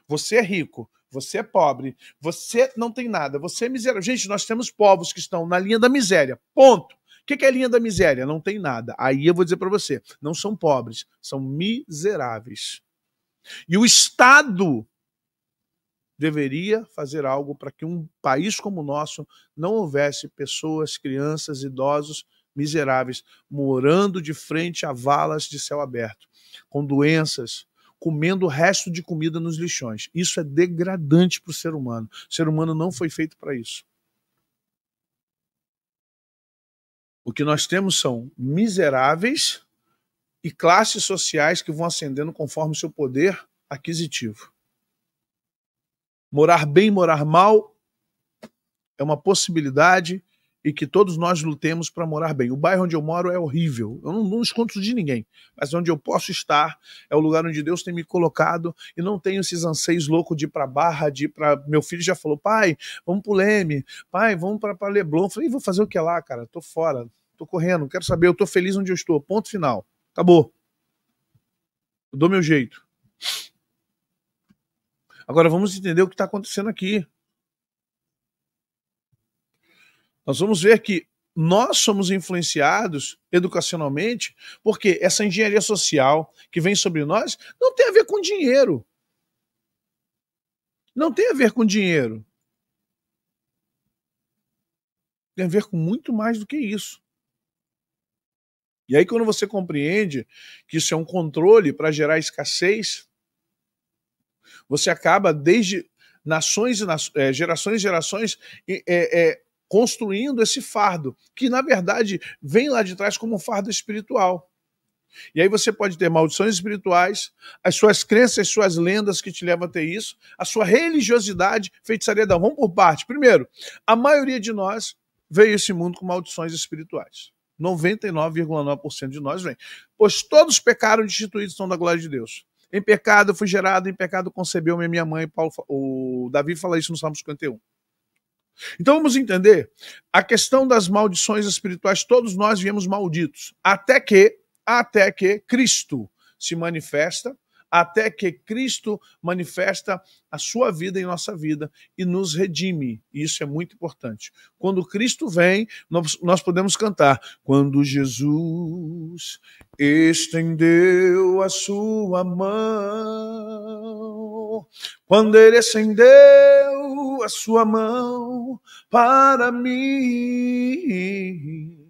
Você é rico, você é pobre, você não tem nada, você é miserável. Gente, nós temos povos que estão na linha da miséria. Ponto. O que é a linha da miséria? Não tem nada. Aí eu vou dizer para você, não são pobres, são miseráveis. E o Estado deveria fazer algo para que um país como o nosso não houvesse pessoas, crianças, idosos, miseráveis, morando de frente a valas de céu aberto, com doenças, comendo o resto de comida nos lixões. Isso é degradante para o ser humano. O ser humano não foi feito para isso. O que nós temos são miseráveis e classes sociais que vão ascendendo conforme o seu poder aquisitivo. Morar bem, morar mal é uma possibilidade e que todos nós lutemos para morar bem. O bairro onde eu moro é horrível, eu não, não escondo isso de ninguém, mas onde eu posso estar é o lugar onde Deus tem me colocado e não tenho esses anseios loucos de ir para Barra, de ir para... Meu filho já falou, pai, vamos para o Leme, pai, vamos para Leblon. Eu falei, vou fazer o que lá, cara? Tô fora, tô correndo, quero saber, eu tô feliz onde eu estou, ponto final, acabou. Eu dou meu jeito. Agora vamos entender o que está acontecendo aqui. Nós vamos ver que nós somos influenciados educacionalmente porque essa engenharia social que vem sobre nós não tem a ver com dinheiro. Não tem a ver com dinheiro. Tem a ver com muito mais do que isso. E aí quando você compreende que isso é um controle para gerar escassez, você acaba, desde nações e nações, é, gerações e gerações, é, é, construindo esse fardo, que na verdade vem lá de trás como um fardo espiritual. E aí você pode ter maldições espirituais, as suas crenças, as suas lendas que te levam a ter isso, a sua religiosidade, feitiçaria. Da... Vamos por parte. Primeiro, a maioria de nós veio a esse mundo com maldições espirituais. noventa e nove vírgula nove por cento de nós vem. Pois todos pecaram e destituídos estão da glória de Deus. Em pecado fui gerado, em pecado concebeu-me minha mãe. Paulo, o Davi fala isso no Salmo cinquenta e um. Então vamos entender a questão das maldições espirituais. Todos nós viemos malditos, até que, até que Cristo se manifesta, até que Cristo manifesta a sua vida em nossa vida e nos redime. E isso é muito importante. Quando Cristo vem, nós, nós podemos cantar. Quando Jesus estendeu a sua mão, quando ele estendeu a sua mão para mim,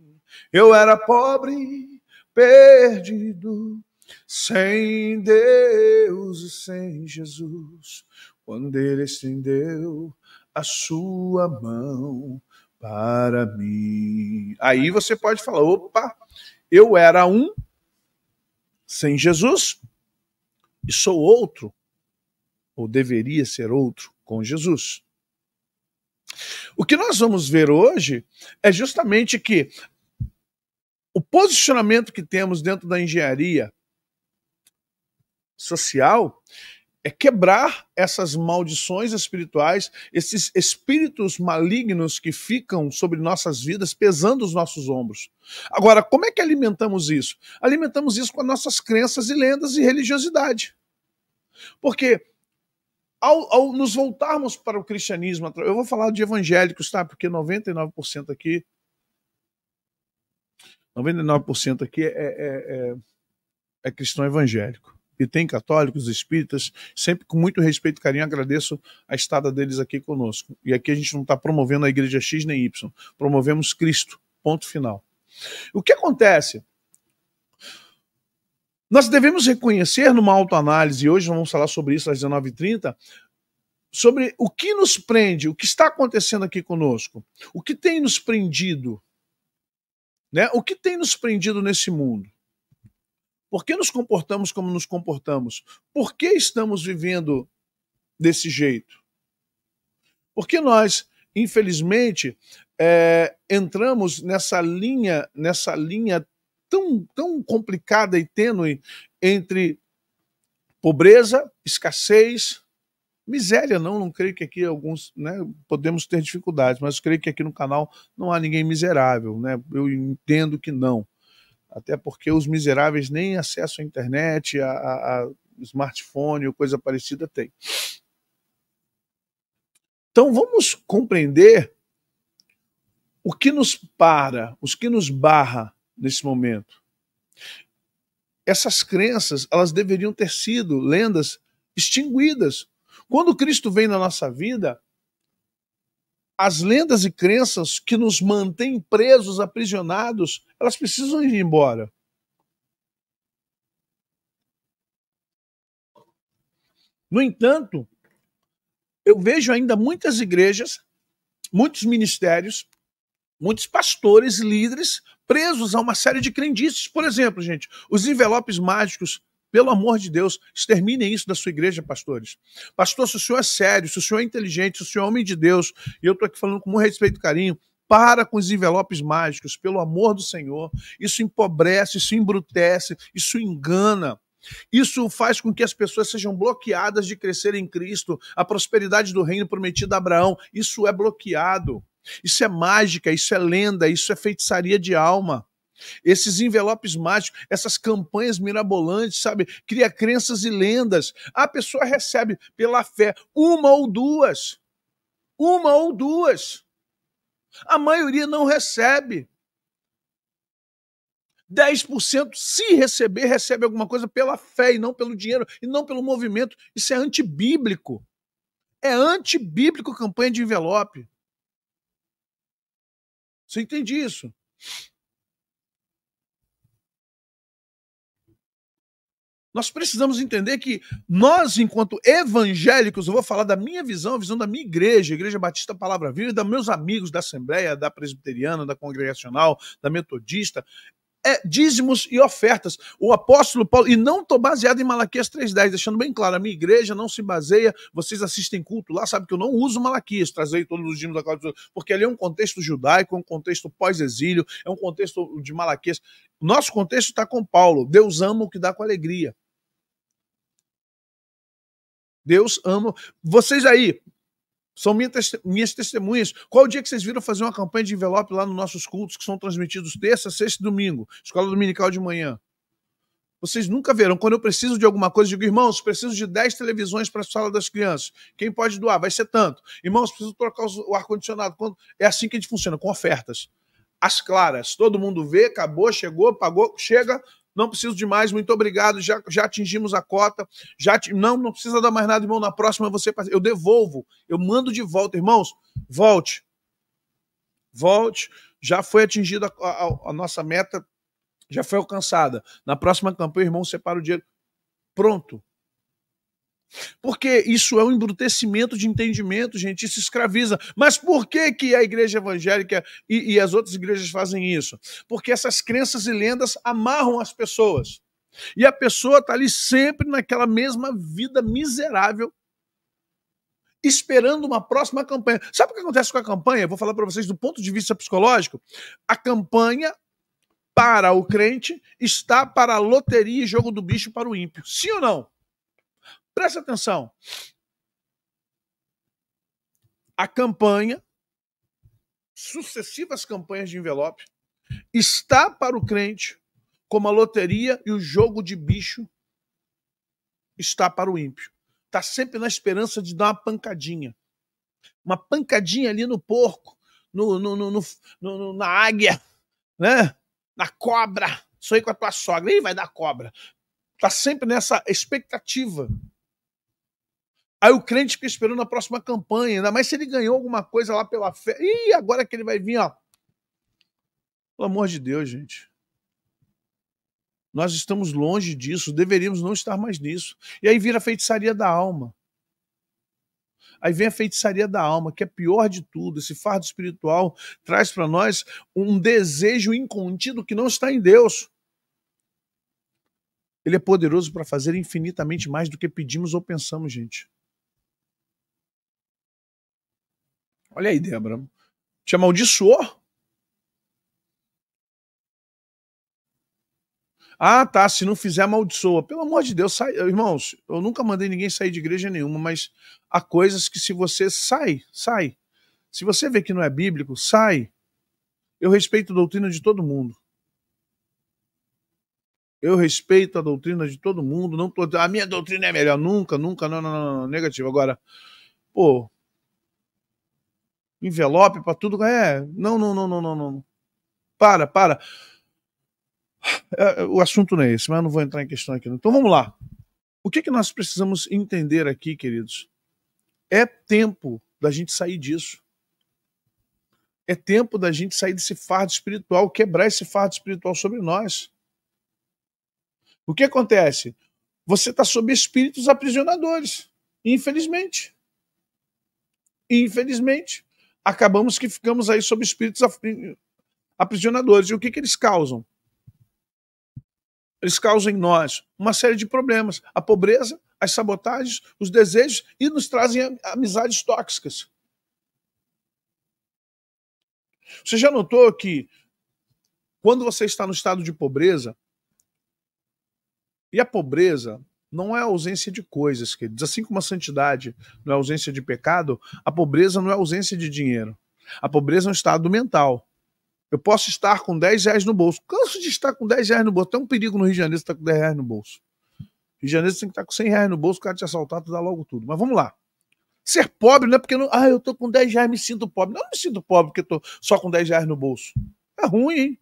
eu era pobre, perdido, sem Deus e sem Jesus, quando ele estendeu a sua mão para mim. Aí você pode falar, opa, eu era um sem Jesus e sou outro, ou deveria ser outro com Jesus. O que nós vamos ver hoje é justamente que o posicionamento que temos dentro da engenharia social é quebrar essas maldições espirituais, esses espíritos malignos que ficam sobre nossas vidas, pesando os nossos ombros. Agora, como é que alimentamos isso? Alimentamos isso com as nossas crenças e lendas e religiosidade. Porque ao, ao nos voltarmos para o cristianismo, eu vou falar de evangélicos, tá? Porque noventa e nove por cento aqui noventa e nove por cento aqui é, é, é, é cristão evangélico. E tem católicos, espíritas, sempre com muito respeito e carinho, agradeço a estada deles aqui conosco. E aqui a gente não está promovendo a igreja X nem Y, promovemos Cristo, ponto final. O que acontece? Nós devemos reconhecer numa autoanálise, e hoje vamos falar sobre isso às dezenove e trinta, sobre o que nos prende, o que está acontecendo aqui conosco, o que tem nos prendido, né? O que tem nos prendido nesse mundo? Por que nos comportamos como nos comportamos? Por que estamos vivendo desse jeito? Porque nós, infelizmente, é, entramos nessa linha, nessa linha tão, tão complicada e tênue entre pobreza, escassez, miséria não, não creio que aqui alguns, né, podemos ter dificuldades, mas creio que aqui no canal não há ninguém miserável, né? Eu entendo que não. Até porque os miseráveis nem acesso à internet, a, a, a smartphone ou coisa parecida tem. Então vamos compreender o que nos para, os que nos barra nesse momento. Essas crenças, elas deveriam ter sido lendas extinguidas. Quando Cristo vem na nossa vida, as lendas e crenças que nos mantêm presos, aprisionados, elas precisam ir embora. No entanto, eu vejo ainda muitas igrejas, muitos ministérios, muitos pastores, líderes, presos a uma série de crendices. Por exemplo, gente, os envelopes mágicos. Pelo amor de Deus, exterminem isso da sua igreja, pastores. Pastor, se o senhor é sério, se o senhor é inteligente, se o senhor é homem de Deus, e eu estou aqui falando com muito respeito e carinho, para com os envelopes mágicos, pelo amor do Senhor. Isso empobrece, isso embrutece, isso engana. Isso faz com que as pessoas sejam bloqueadas de crescer em Cristo. A prosperidade do reino prometido a Abraão, isso é bloqueado. Isso é mágica, isso é lenda, isso é feitiçaria de alma. Esses envelopes mágicos, essas campanhas mirabolantes, sabe? Cria crenças e lendas. A pessoa recebe pela fé uma ou duas. Uma ou duas. A maioria não recebe. dez por cento, se receber, recebe alguma coisa pela fé e não pelo dinheiro, e não pelo movimento. Isso é antibíblico. É antibíblico campanha de envelope. Você entende isso? Nós precisamos entender que nós, enquanto evangélicos, eu vou falar da minha visão, a visão da minha igreja, Igreja Batista Palavra Viva, e dos meus amigos da Assembleia, da Presbiteriana, da Congregacional, da Metodista, é dízimos e ofertas. O apóstolo Paulo, e não estou baseado em Malaquias três dez, deixando bem claro, a minha igreja não se baseia, vocês assistem culto lá, sabe que eu não uso Malaquias, trazei todos os dízimos da causa, porque ali é um contexto judaico, é um contexto pós-exílio, é um contexto de Malaquias. Nosso contexto está com Paulo, Deus ama o que dá com alegria. Deus ama. Vocês aí, são minhas testemunhas. Qual o dia que vocês viram fazer uma campanha de envelope lá nos nossos cultos, que são transmitidos terça, sexta e domingo, escola dominical de manhã? Vocês nunca verão. Quando eu preciso de alguma coisa, eu digo, irmãos, preciso de dez televisões para a sala das crianças. Quem pode doar? Vai ser tanto. Irmãos, preciso trocar o ar-condicionado. É assim que a gente funciona, com ofertas. As claras. Todo mundo vê, acabou, chegou, pagou, chega... Não preciso de mais, muito obrigado, já, já atingimos a cota, já não, não precisa dar mais nada, irmão, na próxima você... Eu devolvo, eu mando de volta, irmãos, volte, volte, já foi atingida a, a, a nossa meta, já foi alcançada, na próxima campanha, irmão, separa o dinheiro, pronto. Porque isso é um embrutecimento de entendimento, gente, isso escraviza. Mas por que que a igreja evangélica e, e as outras igrejas fazem isso? Porque essas crenças e lendas amarram as pessoas. E a pessoa está ali sempre naquela mesma vida miserável, esperando uma próxima campanha. Sabe o que acontece com a campanha? Eu vou falar para vocês do ponto de vista psicológico. A campanha para o crente está para a loteria e jogo do bicho para o ímpio. Sim ou não? Presta atenção. A campanha, sucessivas campanhas de envelope, está para o crente como a loteria e o jogo de bicho está para o ímpio. Está sempre na esperança de dar uma pancadinha. Uma pancadinha ali no porco, no, no, no, no, no, na águia, né? na cobra, sonhei com a tua sogra, aí vai dar cobra. Tá sempre nessa expectativa. Aí o crente fica esperando a próxima campanha, ainda mais se ele ganhou alguma coisa lá pela fé. Ih, agora que ele vai vir, ó. Pelo amor de Deus, gente. Nós estamos longe disso, deveríamos não estar mais nisso. E aí vira a feitiçaria da alma. Aí vem a feitiçaria da alma, que é pior de tudo. Esse fardo espiritual traz para nós um desejo incontido que não está em Deus. Ele é poderoso para fazer infinitamente mais do que pedimos ou pensamos, gente. Olha aí, Débora. Te amaldiçoou? Ah, tá, se não fizer, amaldiçoa. Pelo amor de Deus, sai. Irmãos, eu nunca mandei ninguém sair de igreja nenhuma, mas há coisas que se você sai, sai. Se você vê que não é bíblico, sai. Eu respeito a doutrina de todo mundo. Eu respeito a doutrina de todo mundo. Não tô... A minha doutrina é melhor. Nunca, nunca, não, não, não, não. Negativo. Agora, pô, envelope pra tudo. É, não, não, não, não, não, não. Para, para. O assunto não é esse, mas eu não vou entrar em questão aqui. Então vamos lá. O que, que nós precisamos entender aqui, queridos? É tempo da gente sair disso. É tempo da gente sair desse fardo espiritual, quebrar esse fardo espiritual sobre nós. O que acontece? Você está sob espíritos aprisionadores. Infelizmente. Infelizmente. Acabamos que ficamos aí sob espíritos aprisionadores. E o que, que eles causam? Eles causam em nós uma série de problemas. A pobreza, as sabotagens, os desejos e nos trazem amizades tóxicas. Você já notou que quando você está no estado de pobreza, e a pobreza não é a ausência de coisas, queridos. Assim como a santidade não é ausência de pecado, a pobreza não é ausência de dinheiro. A pobreza é um estado mental. Eu posso estar com dez reais no bolso. Canso de estar com dez reais no bolso. Tem um perigo no Rio de Janeiro estar com dez reais no bolso. Rio de Janeiro você tem que estar com cem reais no bolso, o cara te assaltar, tu dá logo tudo. Mas vamos lá. Ser pobre não é porque... Não... Ah, eu tô com dez reais, me sinto pobre. Não, eu não me sinto pobre porque tô só com dez reais no bolso. É ruim, hein?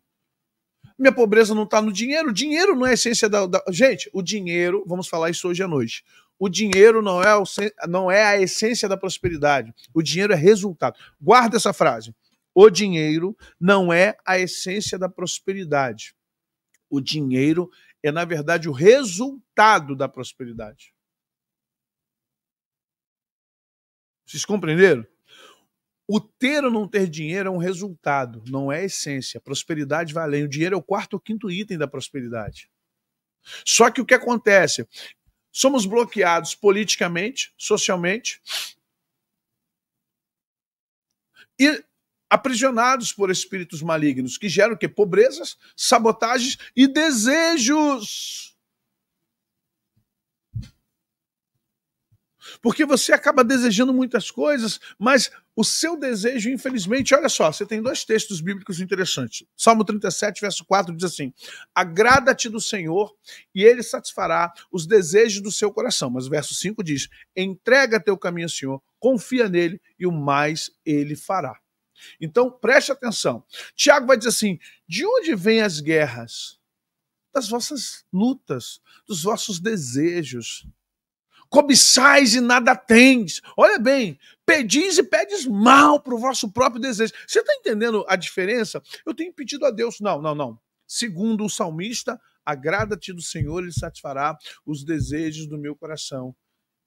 Minha pobreza não tá no dinheiro. O dinheiro não é a essência da, da... Gente, o dinheiro... Vamos falar isso hoje à noite. O dinheiro não é, o... não é a essência da prosperidade. O dinheiro é resultado. Guarda essa frase. O dinheiro não é a essência da prosperidade. O dinheiro é, na verdade, o resultado da prosperidade. Vocês compreenderam? O ter ou não ter dinheiro é um resultado, não é a essência. A prosperidade vai além. O dinheiro é o quarto ou quinto item da prosperidade. Só que o que acontece? Somos bloqueados politicamente, socialmente e aprisionados por espíritos malignos, que geram o quê? Pobrezas, sabotagens e desejos. Porque você acaba desejando muitas coisas, mas o seu desejo, infelizmente, olha só, você tem dois textos bíblicos interessantes. Salmo trinta e sete, verso quatro, diz assim: agrada-te do Senhor e ele satisfará os desejos do seu coração. Mas o verso cinco diz: entrega teu caminho ao Senhor, confia nele e o mais ele fará. Então, preste atenção. Tiago vai dizer assim: de onde vêm as guerras? Das vossas lutas, dos vossos desejos. Cobiçais e nada tendes. Olha bem, pedis e pedes mal para o vosso próprio desejo. Você está entendendo a diferença? Eu tenho pedido a Deus. Não, não, não. Segundo o salmista, agrada-te do Senhor, ele satisfará os desejos do meu coração.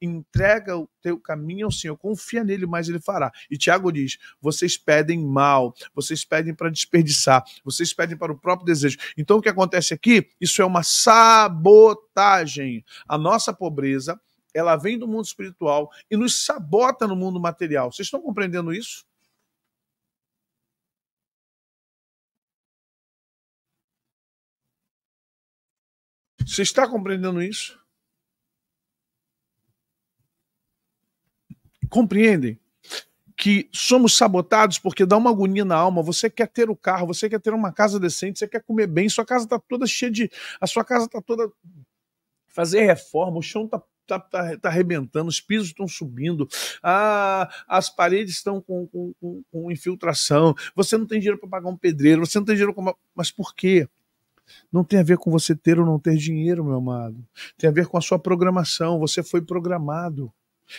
Entrega o teu caminho ao Senhor, confia nele, mas ele fará. E Tiago diz: vocês pedem mal, vocês pedem para desperdiçar, vocês pedem para o próprio desejo. Então o que acontece aqui? Isso é uma sabotagem. A nossa pobreza, ela vem do mundo espiritual e nos sabota no mundo material. Vocês estão compreendendo isso? Você está compreendendo isso? Compreendem que somos sabotados porque dá uma agonia na alma. Você quer ter o carro, você quer ter uma casa decente, você quer comer bem, sua casa está toda cheia de... A sua casa está toda... Fazer reforma, o chão está tá, tá, tá arrebentando, os pisos estão subindo, a, as paredes estão com, com, com, com infiltração, você não tem dinheiro para pagar um pedreiro, você não tem dinheiro para... Mas por quê? Não tem a ver com você ter ou não ter dinheiro, meu amado. Tem a ver com a sua programação, você foi programado.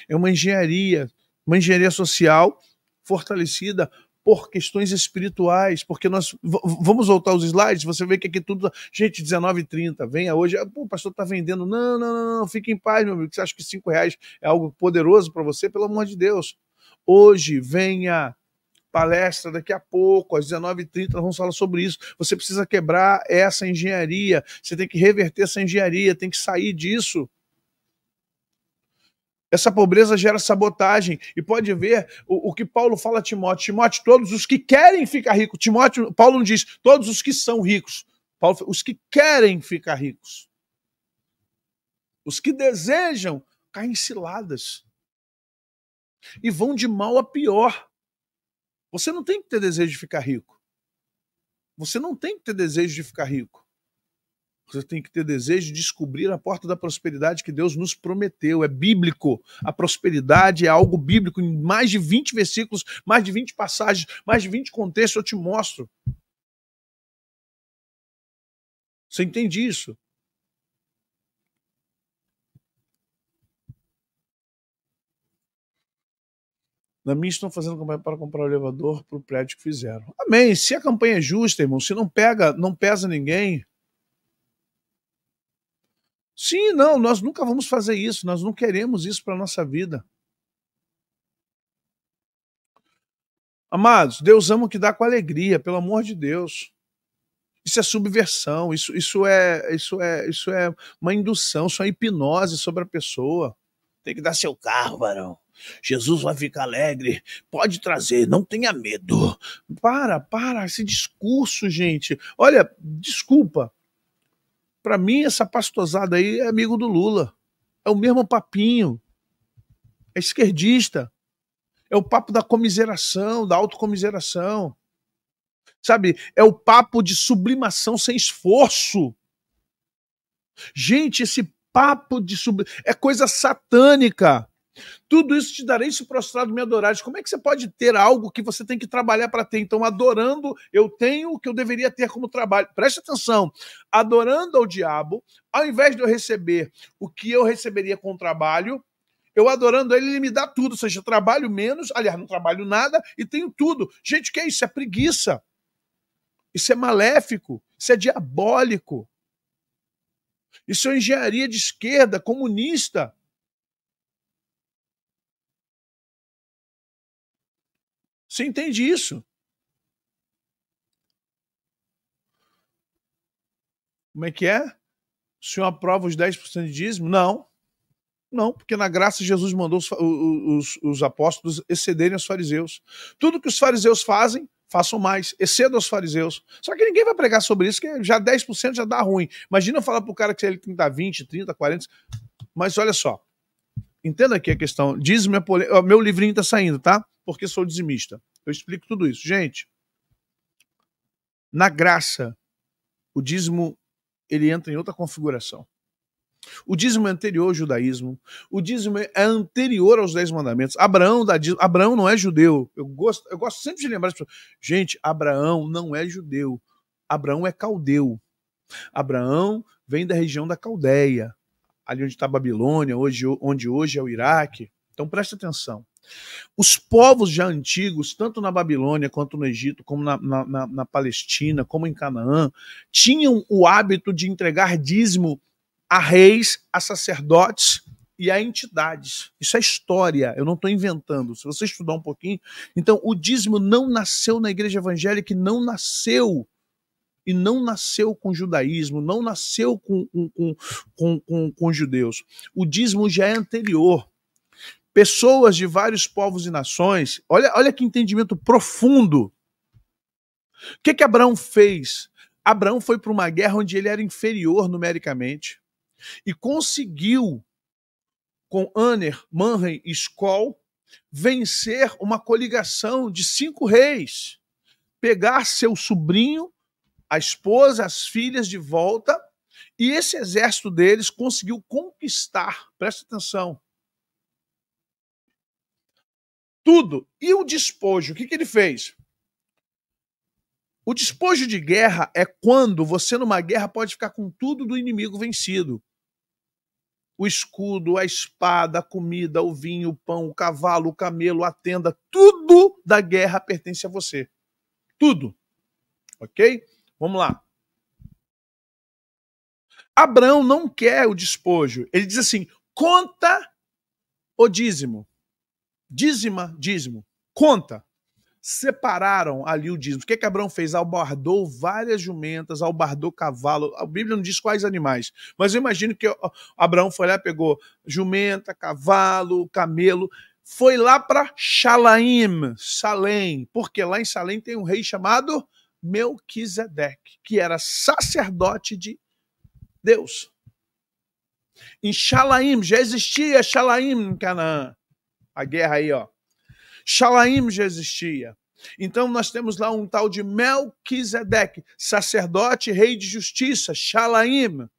É uma engenharia, uma engenharia social fortalecida por questões espirituais, porque nós... Vamos voltar aos slides, você vê que aqui tudo... Gente, dezenove e trinta, venha hoje, pô, o pastor está vendendo. Não, não, não, não, fique em paz, meu amigo, você acha que cinco reais é algo poderoso para você? Pelo amor de Deus. Hoje, venha... palestra daqui a pouco, às dezenove e trinta, nós vamos falar sobre isso. Você precisa quebrar essa engenharia, você tem que reverter essa engenharia, tem que sair disso. Essa pobreza gera sabotagem. E pode ver o, o que Paulo fala a Timóteo. Timóteo, todos os que querem ficar ricos. Timóteo, Paulo não diz todos os que são ricos. Paulo, os que querem ficar ricos. Os que desejam caem em ciladas. E vão de mal a pior. Você não tem que ter desejo de ficar rico. Você não tem que ter desejo de ficar rico. Você tem que ter desejo de descobrir a porta da prosperidade que Deus nos prometeu. É bíblico. A prosperidade é algo bíblico. Em mais de vinte versículos, mais de vinte passagens, mais de vinte contextos eu te mostro. Você entende isso? Na minha estão fazendo campanha para comprar o elevador para o prédio que fizeram. Amém. Se a campanha é justa, irmão, se não pega, não pesa ninguém. Sim, não, nós nunca vamos fazer isso, nós não queremos isso para a nossa vida. Amados, Deus ama o que dá com alegria, pelo amor de Deus. Isso é subversão, isso, isso, é, isso, é, isso é uma indução, isso é hipnose sobre a pessoa. Tem que dar seu carro, varão. Jesus vai ficar alegre, pode trazer, não tenha medo. Para, para, esse discurso, gente. Olha, desculpa, para mim essa pastosada aí é amigo do Lula, é o mesmo papinho, é esquerdista, é o papo da comiseração, da autocomiseração, sabe, é o papo de sublimação sem esforço. Gente, esse papo de sublimação é coisa satânica. Tudo isso te darei se prostrado me adorares. Como é que você pode ter algo que você tem que trabalhar para ter? Então, adorando, eu tenho o que eu deveria ter como trabalho. Preste atenção. Adorando ao diabo, ao invés de eu receber o que eu receberia com o trabalho, eu adorando ele, ele me dá tudo. Ou seja, eu trabalho menos, aliás, não trabalho nada e tenho tudo. Gente, o que é isso? É preguiça. Isso é maléfico. Isso é diabólico. Isso é engenharia de esquerda, comunista. Você entende isso? Como é que é? O senhor aprova os dez por cento de dízimo? Não. Não, porque na graça Jesus mandou os, os, os apóstolos excederem os fariseus. Tudo que os fariseus fazem, façam mais. Excedam os fariseus. Só que ninguém vai pregar sobre isso, que já dez por cento já dá ruim. Imagina eu falar para o cara que ele tem que dar vinte, trinta, quarenta. Mas olha só. Entenda aqui a questão. Dízimo é polêmico. Meu livrinho está saindo, tá? Porque sou dizimista. Eu explico tudo isso. Gente, na graça, o dízimo ele entra em outra configuração. O dízimo é anterior ao judaísmo. O dízimo é anterior aos dez mandamentos. Abraão dá dízimo. Abraão não é judeu. Eu gosto, eu gosto sempre de lembrar as pessoas. Gente, Abraão não é judeu. Abraão é caldeu. Abraão vem da região da Caldeia, ali onde está a Babilônia, hoje, onde hoje é o Iraque. Então preste atenção. Os povos já antigos, tanto na Babilônia quanto no Egito, como na, na, na Palestina, como em Canaã, tinham o hábito de entregar dízimo a reis, a sacerdotes e a entidades. Isso é história, eu não estou inventando. Se você estudar um pouquinho... Então, o dízimo não nasceu na igreja evangélica, não nasceu, e não nasceu com o judaísmo, não nasceu com, com, com, com, com, com os judeus. O dízimo já é anterior. Pessoas de vários povos e nações, olha, olha que entendimento profundo. O que que Abraão fez? Abraão foi para uma guerra onde ele era inferior numericamente e conseguiu, com Aner, Manre e Escol, vencer uma coligação de cinco reis, pegar seu sobrinho, a esposa, as filhas de volta E esse exército deles conseguiu conquistar, presta atenção, tudo. E o despojo, o que, que ele fez? O despojo de guerra é quando você, numa guerra, pode ficar com tudo do inimigo vencido. O escudo, a espada, a comida, o vinho, o pão, o cavalo, o camelo, a tenda, tudo da guerra pertence a você. Tudo. Ok? Vamos lá. Abraão não quer o despojo. Ele diz assim, conta o dízimo. Dízima, dízimo. Conta. Separaram ali o dízimo. O que que Abraão fez? Albardou várias jumentas, albardou cavalo. A Bíblia não diz quais animais. Mas eu imagino que Abraão foi lá, pegou jumenta, cavalo, camelo. Foi lá para Shalaim, Salém. Porque lá em Salém tem um rei chamado Melquisedeque, que era sacerdote de Deus. Em Shalaim, já existia Shalaim em Canaã. A guerra aí, ó. Shalaim já existia. Então nós temos lá um tal de Melquisedeque, sacerdote, rei de justiça, Shalaim. O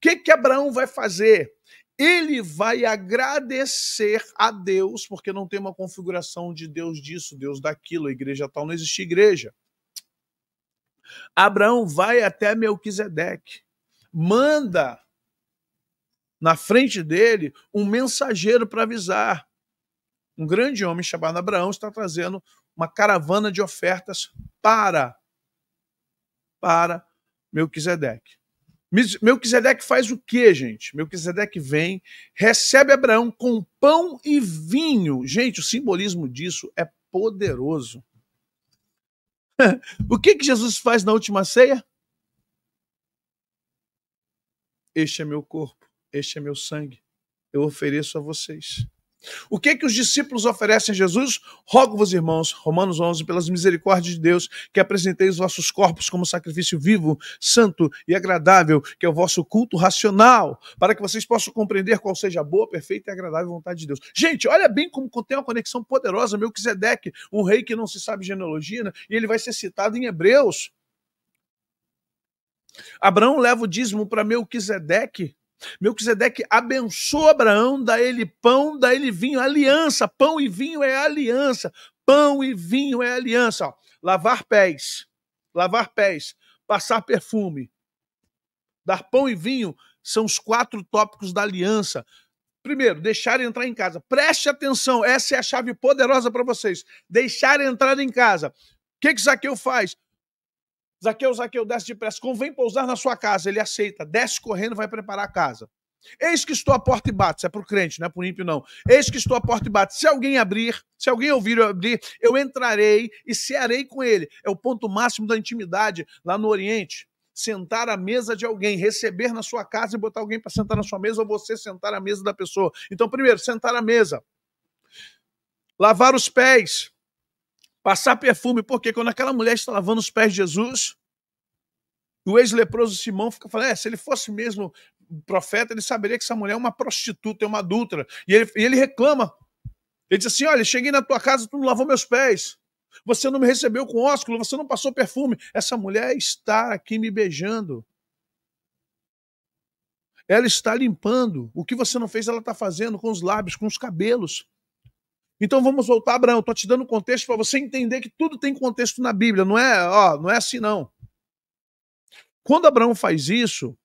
que que Abraão vai fazer? Ele vai agradecer a Deus, porque não tem uma configuração de Deus disso, Deus daquilo, a igreja tal, não existe igreja. Abraão vai até Melquisedeque, manda na frente dele um mensageiro para avisar. Um grande homem chamado Abraão está trazendo uma caravana de ofertas para, para Melquisedeque. Melquisedeque faz o quê, gente? Melquisedeque vem, recebe Abraão com pão e vinho. Gente, o simbolismo disso é poderoso. O que que Jesus faz na última ceia? Este é meu corpo, este é meu sangue, eu ofereço a vocês. O que que os discípulos oferecem a Jesus? Rogo-vos, irmãos, Romanos onze, pelas misericórdias de Deus, que apresentei os vossos corpos como sacrifício vivo, santo e agradável, que é o vosso culto racional, para que vocês possam compreender qual seja a boa, perfeita e agradável vontade de Deus. Gente, olha bem como tem uma conexão poderosa. Melquisedeque, um rei que não se sabe genealogia, né? E ele vai ser citado em Hebreus. Abraão leva o dízimo para Melquisedeque. Melquisedeque abençoa Abraão, dá ele pão, dá ele vinho, aliança, pão e vinho é aliança, pão e vinho é aliança, ó. Lavar pés, lavar pés, passar perfume, dar pão e vinho são os quatro tópicos da aliança. Primeiro, deixar entrar em casa, preste atenção, essa é a chave poderosa para vocês, deixar entrar em casa. O que que Zaqueu faz? Zaqueu, Zaqueu, desce depressa, convém pousar na sua casa. Ele aceita, desce correndo, vai preparar a casa. Eis que estou à porta e bato. Isso é para o crente, não é para o ímpio, não. Eis que estou à porta e bato. Se alguém abrir, se alguém ouvir eu abrir, eu entrarei e cearei com ele. É o ponto máximo da intimidade lá no Oriente. Sentar à mesa de alguém, receber na sua casa e botar alguém para sentar na sua mesa ou você sentar à mesa da pessoa. Então, primeiro, sentar à mesa. Lavar os pés. Passar perfume, porque quando aquela mulher está lavando os pés de Jesus, o ex-leproso Simão fica falando, é, se ele fosse mesmo profeta, ele saberia que essa mulher é uma prostituta, é uma adúltera. E ele, e ele reclama. Ele diz assim, olha, cheguei na tua casa, tu não lavou meus pés. Você não me recebeu com ósculo, você não passou perfume. Essa mulher está aqui me beijando. Ela está limpando. O que você não fez, ela está fazendo com os lábios, com os cabelos. Então vamos voltar, Abraão, estou te dando contexto para você entender que tudo tem contexto na Bíblia, não é, ó, não é assim não. Quando Abraão faz isso,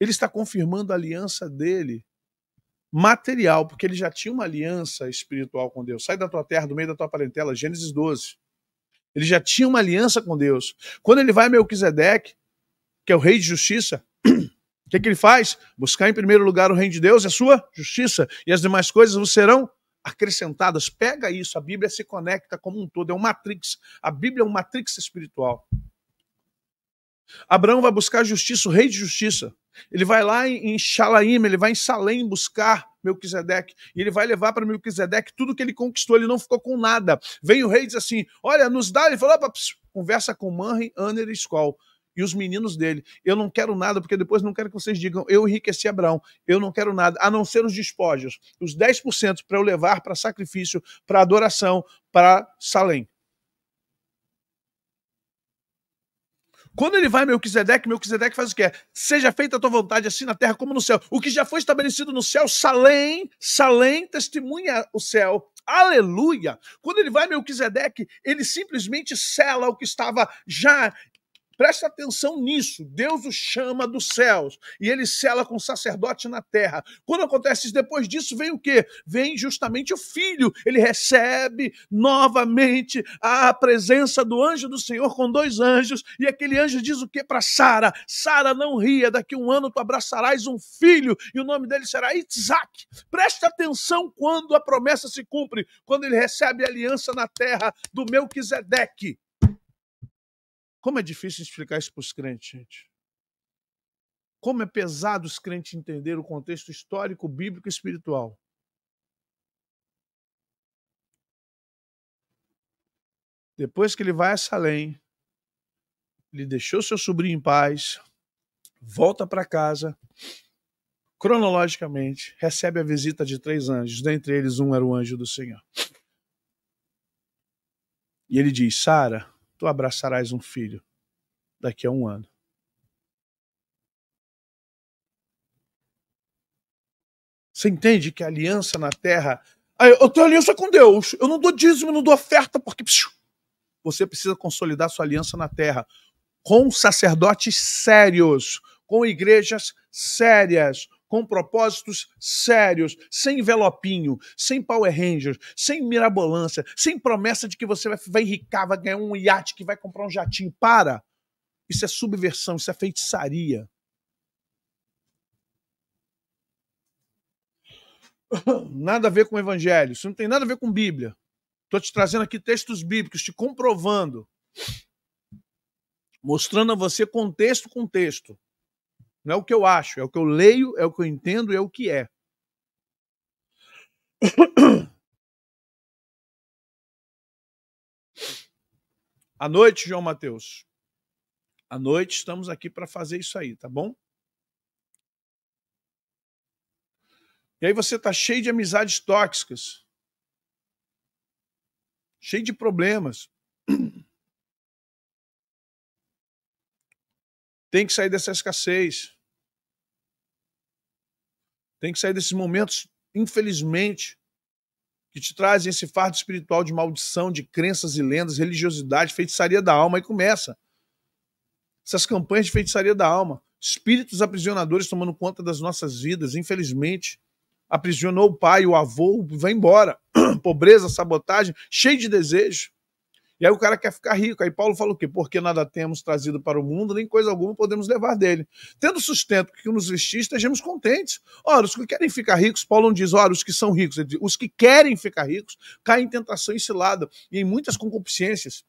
ele está confirmando a aliança dele material, porque ele já tinha uma aliança espiritual com Deus. Sai da tua terra, do meio da tua parentela, Gênesis doze. Ele já tinha uma aliança com Deus. Quando ele vai a Melquisedeque, que é o rei de justiça, o que que ele faz? Buscar em primeiro lugar o reino de Deus e a sua justiça, e as demais coisas vos serão acrescentadas. Pega isso, a Bíblia se conecta como um todo, é um matrix, a Bíblia é um matrix espiritual. Abraão vai buscar justiça, o rei de justiça, ele vai lá em Shalaim, ele vai em Salém buscar Melquisedeque, e ele vai levar para Melquisedeque tudo que ele conquistou, ele não ficou com nada. Vem o rei e diz assim, olha, nos dá, ele falou, conversa com Manri, Aner e Escol, e os meninos dele, eu não quero nada, porque depois não quero que vocês digam, eu enriqueci Abraão, eu não quero nada, a não ser os despojos, os dez por cento para eu levar para sacrifício, para adoração, para Salém. Quando ele vai Melquisedeque, Melquisedeque faz o quê? Seja feita a tua vontade, assim na terra como no céu. O que já foi estabelecido no céu, Salém, Salém testemunha o céu. Aleluia! Quando ele vai Melquisedeque, ele simplesmente sela o que estava já... Presta atenção nisso, Deus o chama dos céus e ele sela com o sacerdote na terra. Quando acontece isso, depois disso vem o quê? Vem justamente o filho, ele recebe novamente a presença do anjo do Senhor com dois anjos e aquele anjo diz o quê para Sara? Sara, não ria, daqui a um ano tu abraçarás um filho e o nome dele será Isaque. Presta atenção quando a promessa se cumpre, quando ele recebe a aliança na terra do Melquisedeque. Como é difícil explicar isso para os crentes, gente. Como é pesado os crentes entender o contexto histórico, bíblico e espiritual. Depois que ele vai a Salém, ele deixou seu sobrinho em paz, volta para casa, cronologicamente, recebe a visita de três anjos, dentre eles um era o anjo do Senhor. E ele diz, Sara... tu abraçarás um filho daqui a um ano. Você entende que a aliança na terra... Ah, eu tenho aliança com Deus, eu não dou dízimo, não dou oferta, porque você precisa consolidar sua aliança na terra com sacerdotes sérios, com igrejas sérias, com propósitos sérios, sem envelopinho, sem Power Rangers, sem mirabolância, sem promessa de que você vai, vai enricar, vai ganhar um iate, que vai comprar um jatinho. Para! Isso é subversão, isso é feitiçaria. Nada a ver com o evangelho, isso não tem nada a ver com Bíblia. Estou te trazendo aqui textos bíblicos, te comprovando, mostrando a você contexto com texto. Não é o que eu acho, é o que eu leio, é o que eu entendo, é o que é. À noite, João Mateus. À noite estamos aqui para fazer isso aí, tá bom? E aí você tá cheio de amizades tóxicas. Cheio de problemas. Tem que sair dessa escassez. Tem que sair desses momentos, infelizmente, que te trazem esse fardo espiritual de maldição, de crenças e lendas, religiosidade, feitiçaria da alma. Aí começa essas campanhas de feitiçaria da alma. Espíritos aprisionadores tomando conta das nossas vidas, infelizmente. Aprisionou o pai, o avô, vai embora. Pobreza, sabotagem, cheio de desejo. E aí o cara quer ficar rico. Aí Paulo fala o quê? Porque nada temos trazido para o mundo, nem coisa alguma podemos levar dele. Tendo sustento que nos vestir, estejamos contentes. Ora, os que querem ficar ricos, Paulo não diz, ora, os que são ricos. Ele diz, os que querem ficar ricos caem em tentação e cilada, e em muitas concupiscências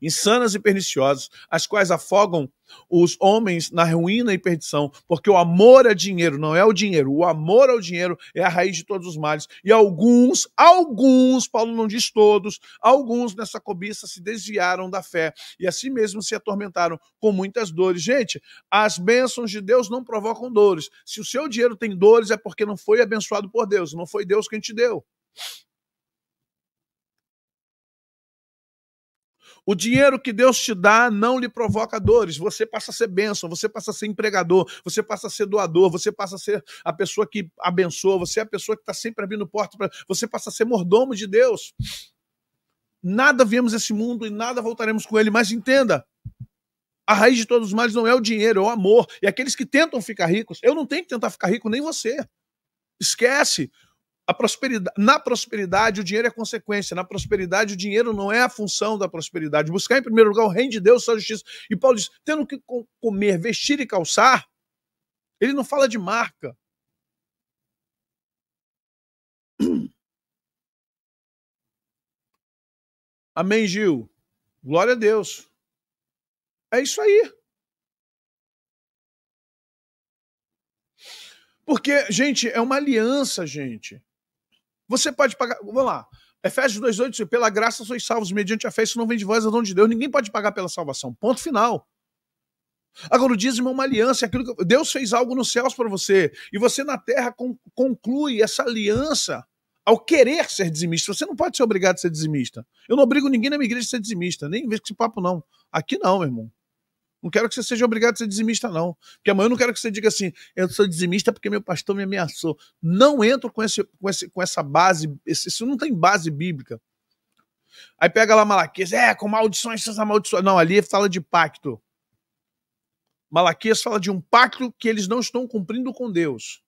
insanas e perniciosas, as quais afogam os homens na ruína e perdição, porque o amor a dinheiro não é o dinheiro, o amor ao dinheiro é a raiz de todos os males, e alguns, alguns, Paulo não diz todos, alguns nessa cobiça se desviaram da fé, e assim mesmo se atormentaram com muitas dores. Gente, as bênçãos de Deus não provocam dores, se o seu dinheiro tem dores é porque não foi abençoado por Deus, não foi Deus quem te deu. O dinheiro que Deus te dá não lhe provoca dores, você passa a ser bênção, você passa a ser empregador, você passa a ser doador, você passa a ser a pessoa que abençoa, você é a pessoa que está sempre abrindo porta, pra... você passa a ser mordomo de Deus. Nada viemos a esse mundo e nada voltaremos com ele, mas entenda, a raiz de todos os males não é o dinheiro, é o amor, e aqueles que tentam ficar ricos, eu não tenho que tentar ficar rico, nem você, esquece. A prosperidade, na prosperidade, o dinheiro é consequência. Na prosperidade, o dinheiro não é a função da prosperidade. Buscar, em primeiro lugar, o reino de Deus, sua justiça. E Paulo diz, tendo que comer, vestir e calçar, ele não fala de marca. Amém, Gil? Glória a Deus. É isso aí. Porque, gente, é uma aliança, gente. Você pode pagar... Vamos lá. Efésios dois, oito, pela graça sois salvos, mediante a fé, isso não vem de vós, é dom de Deus. Ninguém pode pagar pela salvação. Ponto final. Agora, o dízimo é uma aliança. É aquilo que Deus fez algo nos céus para você. E você, na terra, conclui essa aliança ao querer ser dizimista. Você não pode ser obrigado a ser dizimista. Eu não obrigo ninguém na minha igreja a ser dizimista. Nem vejo esse papo, não. Aqui não, meu irmão. Não quero que você seja obrigado a ser dizimista, não. Porque amanhã eu não quero que você diga assim, eu sou dizimista porque meu pastor me ameaçou. Não entro com, esse, com, esse, com essa base, esse, isso não tem base bíblica. Aí pega lá Malaquias, é, com maldições, essas maldições. Não, ali fala de pacto. Malaquias fala de um pacto que eles não estão cumprindo com Deus.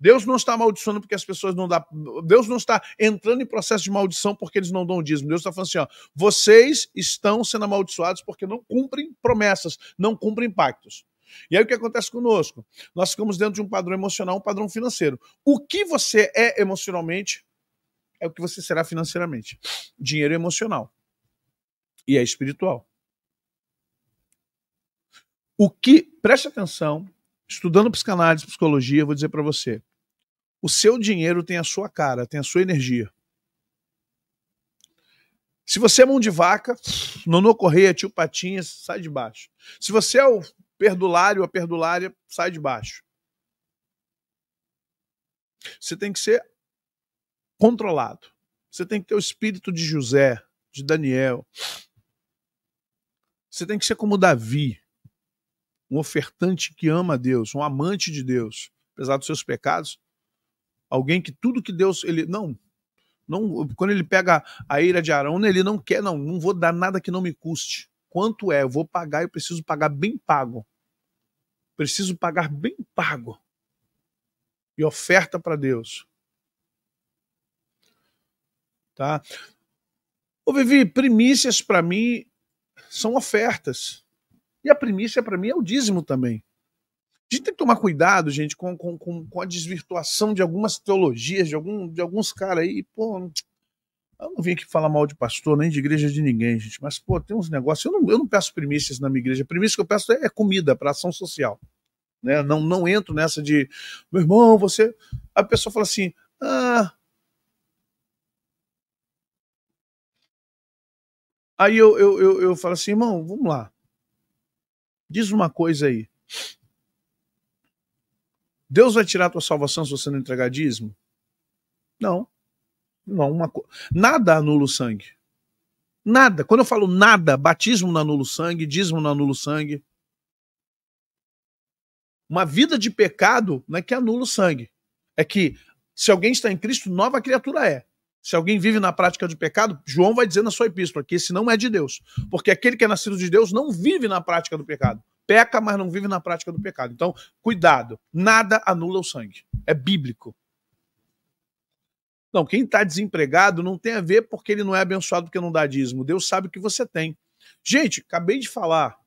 Deus não está amaldiçoando porque as pessoas não dão... Deus não está entrando em processo de maldição porque eles não dão o dízimo. Deus está falando assim, ó, vocês estão sendo amaldiçoados porque não cumprem promessas, não cumprem pactos. E aí o que acontece conosco? Nós ficamos dentro de um padrão emocional, um padrão financeiro. O que você é emocionalmente é o que você será financeiramente. Dinheiro é emocional e é espiritual. O que... Preste atenção, estudando psicanálise, psicologia, eu vou dizer para você. O seu dinheiro tem a sua cara, tem a sua energia. Se você é mão de vaca, Nonô Correia, tio Patinhas, sai de baixo. Se você é o perdulário, a perdulária, sai de baixo. Você tem que ser controlado. Você tem que ter o espírito de José, de Daniel. Você tem que ser como Davi, um ofertante que ama a Deus, um amante de Deus, apesar dos seus pecados. Alguém que tudo que Deus... ele não, não quando ele pega a ira de Arão, ele não quer, não, não vou dar nada que não me custe. Quanto é? Eu vou pagar, eu preciso pagar bem pago. Preciso pagar bem pago. E oferta para Deus. Tá? Ô Vivi, primícias para mim são ofertas. E a primícia para mim é o dízimo também. A gente tem que tomar cuidado, gente, com, com, com a desvirtuação de algumas teologias, de, algum, de alguns caras aí. Pô, eu não vim aqui falar mal de pastor, nem de igreja de ninguém, gente. Mas, pô, tem uns negócios... Eu não, eu não peço primícias na minha igreja. A primícia que eu peço é comida para ação social. Né? Não, não entro nessa de... Meu irmão, você... A pessoa fala assim... Ah... Aí eu, eu, eu, eu falo assim, irmão, vamos lá. Diz uma coisa aí. Deus vai tirar a tua salvação se você não entregar dízimo? Não. Não, uma co... Nada anula o sangue. Nada. Quando eu falo nada, batismo não anula o sangue, dízimo não anula o sangue. Uma vida de pecado não é que anula o sangue. É que se alguém está em Cristo, nova criatura é. Se alguém vive na prática de pecado, João vai dizer na sua epístola que esse não é de Deus. Porque aquele que é nascido de Deus não vive na prática do pecado. Peca, mas não vive na prática do pecado. Então, cuidado. Nada anula o sangue. É bíblico. Não, quem está desempregado não tem a ver porque ele não é abençoado porque não dá dízimo. Deus sabe o que você tem. Gente, acabei de falar.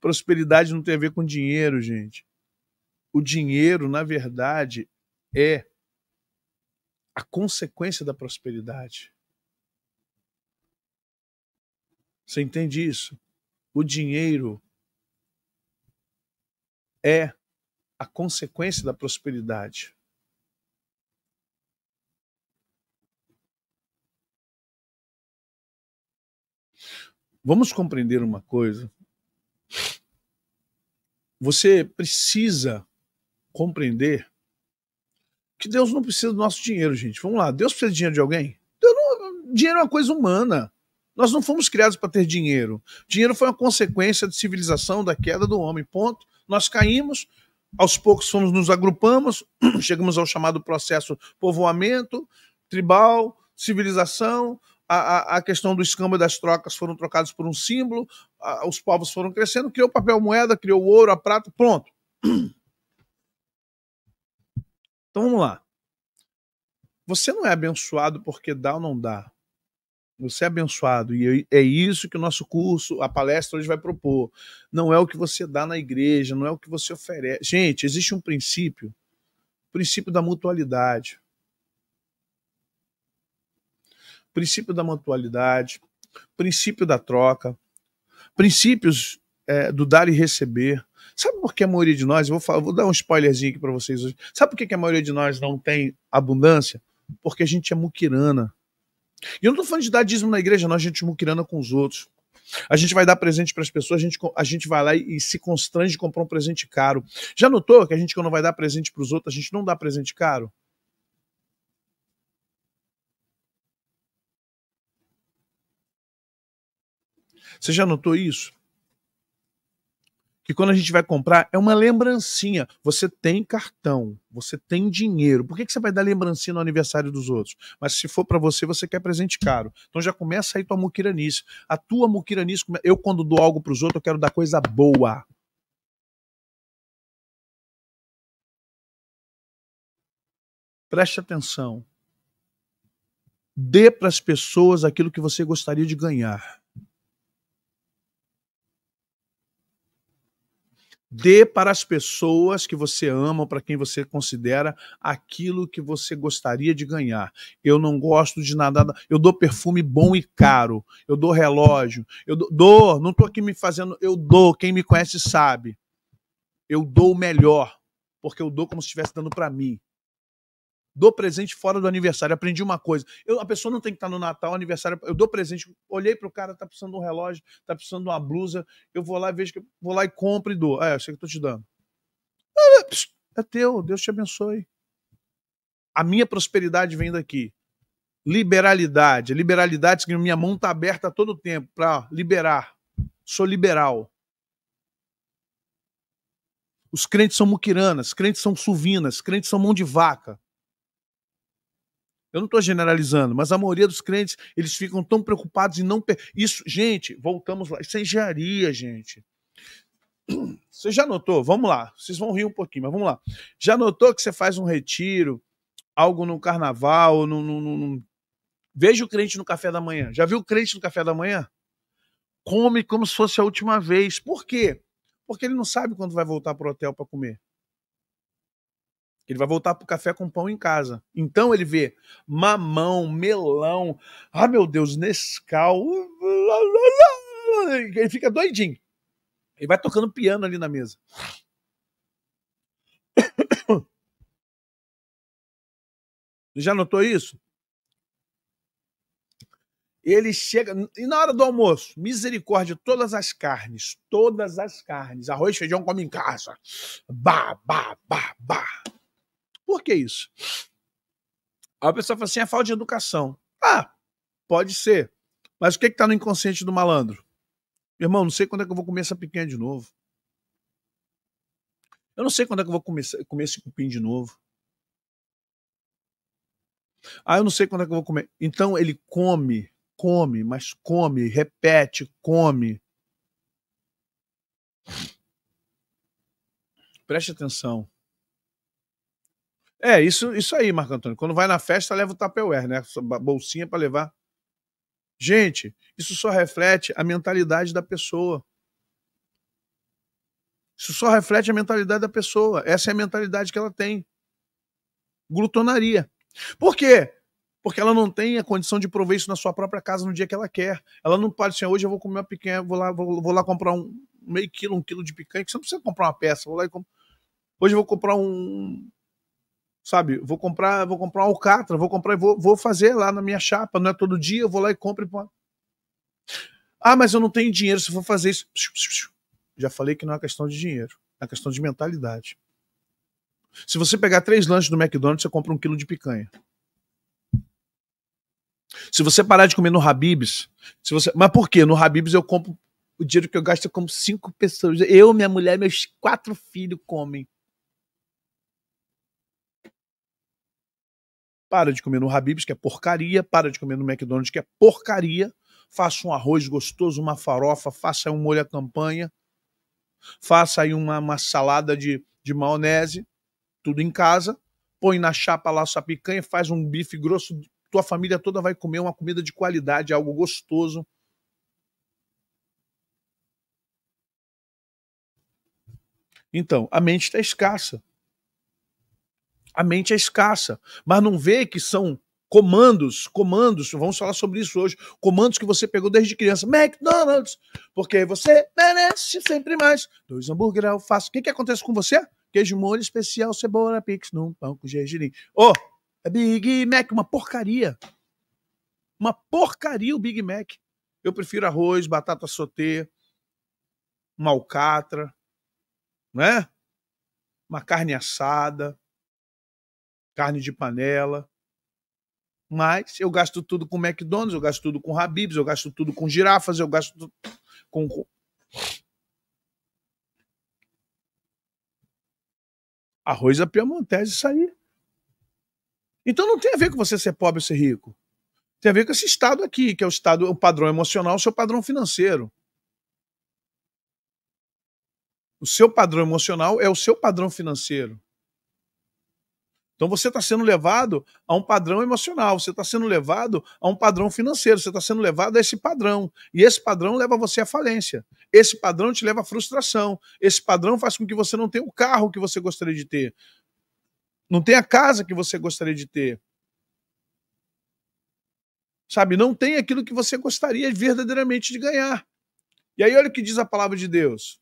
Prosperidade não tem a ver com dinheiro, gente. O dinheiro, na verdade, é a consequência da prosperidade. Você entende isso? O dinheiro é a consequência da prosperidade. Vamos compreender uma coisa. Você precisa compreender que Deus não precisa do nosso dinheiro, gente. Vamos lá, Deus precisa de dinheiro de alguém? Deus não... Dinheiro é uma coisa humana. Nós não fomos criados para ter dinheiro. Dinheiro foi uma consequência de civilização, da queda do homem, ponto. Nós caímos, aos poucos fomos, nos agrupamos, chegamos ao chamado processo povoamento, tribal, civilização, a, a, a questão do escambo e das trocas foram trocados por um símbolo, a, os povos foram crescendo, criou papel moeda, criou ouro, a prata, pronto. Então vamos lá. Você não é abençoado porque dá ou não dá. Você é abençoado, e é isso que o nosso curso, a palestra hoje vai propor. Não é o que você dá na igreja, não é o que você oferece. Gente, existe um princípio, o princípio da mutualidade. Princípio da mutualidade, princípio da troca, princípios é, do dar e receber. Sabe por que a maioria de nós, eu vou, falar, vou dar um spoilerzinho aqui para vocês hoje, sabe por que a maioria de nós não tem abundância? Porque a gente é muquirana. E eu não estou falando de dar dízimo na igreja, não, a gente muquirana com os outros. A gente vai dar presente para as pessoas, a gente, a gente vai lá e, e se constrange de comprar um presente caro. Já notou que a gente, quando vai dar presente para os outros, a gente não dá presente caro? Você já notou isso? que quando a gente vai comprar é uma lembrancinha. Você tem cartão, você tem dinheiro. Por que que você vai dar lembrancinha no aniversário dos outros? Mas se for para você, você quer presente caro. Então já começa aí tua muquiranice. A tua muquiranice, eu quando dou algo para os outros, eu quero dar coisa boa. Preste atenção. Dê para as pessoas aquilo que você gostaria de ganhar. Dê para as pessoas que você ama, para quem você considera, aquilo que você gostaria de ganhar. Eu não gosto de nada, eu dou perfume bom e caro, eu dou relógio, eu dou, dou não estou aqui me fazendo, eu dou, quem me conhece sabe. Eu dou o melhor, porque eu dou como se estivesse dando para mim. Dou presente fora do aniversário, aprendi uma coisa. Eu, a pessoa não tem que estar no Natal, aniversário, eu dou presente, olhei para o cara, tá precisando de um relógio, tá precisando de uma blusa, eu vou lá e vejo, vou lá e compro e dou. Ah, é, eu sei que eu tô te dando. É teu, Deus te abençoe. A minha prosperidade vem daqui. Liberalidade. Liberalidade significa que minha mão tá aberta a todo tempo para liberar. Sou liberal. Os crentes são muquiranas, crentes são suvinas, crentes são mão de vaca. Eu não estou generalizando, mas a maioria dos crentes, eles ficam tão preocupados em não... Per... Isso, gente, voltamos lá. Isso é engenharia, gente. Você já notou? Vamos lá. Vocês vão rir um pouquinho, mas vamos lá. Já notou que você faz um retiro, algo no carnaval, no, no, no, no... Veja o crente no café da manhã. Já viu o crente no café da manhã? Come como se fosse a última vez. Por quê? Porque ele não sabe quando vai voltar para o hotel para comer. Ele vai voltar pro café com pão em casa. Então ele vê mamão, melão, ah, meu Deus, Nescau. Ele fica doidinho. Ele vai tocando piano ali na mesa. Já notou isso? Ele chega, e na hora do almoço, misericórdia, todas as carnes, todas as carnes, arroz, feijão, come em casa. Bah, bah, bah, bah. Por que isso? Aí a pessoa fala assim, é falta de educação. Ah, pode ser. Mas o que é que tá no inconsciente do malandro? Irmão, não sei quando é que eu vou comer essa picanha de novo. Eu não sei quando é que eu vou comer, comer esse cupim de novo. Ah, eu não sei quando é que eu vou comer. Então ele come, come, mas come, repete, come. Preste atenção. É, isso, isso aí, Marco Antônio. Quando vai na festa, leva o Tupperware, né? Bolsinha para levar. Gente, isso só reflete a mentalidade da pessoa. Isso só reflete a mentalidade da pessoa. Essa é a mentalidade que ela tem. Glutonaria. Por quê? Porque ela não tem a condição de prover isso na sua própria casa no dia que ela quer. Ela não pode assim, hoje eu vou comer uma picanha, vou lá, vou, vou lá comprar um meio quilo, um quilo de picanha, que você não precisa comprar uma peça. Vou lá e compro... Hoje eu vou comprar um... Sabe, vou comprar, vou comprar um alcatra, vou comprar e vou, vou fazer lá na minha chapa, não é todo dia, eu vou lá e compro. E... Ah, mas eu não tenho dinheiro, se eu for fazer isso... Já falei que não é questão de dinheiro, é questão de mentalidade. Se você pegar três lanches do McDonald's, você compra um quilo de picanha. Se você parar de comer no Habib's, se você... mas por quê? No Habib's eu compro, o dinheiro que eu gasto eu compro cinco pessoas, eu, minha mulher, meus quatro filhos comem. Para de comer no Habib's, que é porcaria. Para de comer no McDonald's, que é porcaria. Faça um arroz gostoso, uma farofa. Faça aí um molho à campanha. Faça aí uma, uma salada de, de maionese. Tudo em casa. Põe na chapa lá sua picanha. Faz um bife grosso. Tua família toda vai comer uma comida de qualidade, algo gostoso. Então, a mente está escassa. A mente é escassa, mas não vê que são comandos, comandos, vamos falar sobre isso hoje, comandos que você pegou desde criança. McDonald's, porque você merece sempre mais. Dois hambúrguer, eu faço. O que que acontece com você? Queijo molho especial, cebola, pix, num pão com gergelim. Ô, oh, Big Mac, uma porcaria. Uma porcaria o Big Mac. Eu prefiro arroz, batata sauté, uma alcatra, né? Uma carne assada. Carne de panela, mas eu gasto tudo com McDonald's, eu gasto tudo com Habib's, eu gasto tudo com girafas, eu gasto tudo com... arroz a piemontese e sair. Então não tem a ver com você ser pobre ou ser rico. Tem a ver com esse estado aqui, que é o estado, o padrão emocional, o seu padrão financeiro. O seu padrão emocional é o seu padrão financeiro. Então você está sendo levado a um padrão emocional, você está sendo levado a um padrão financeiro, você está sendo levado a esse padrão. E esse padrão leva você à falência. Esse padrão te leva à frustração. Esse padrão faz com que você não tenha o carro que você gostaria de ter. Não tenha a casa que você gostaria de ter. Sabe, não tem aquilo que você gostaria verdadeiramente de ganhar. E aí olha o que diz a palavra de Deus.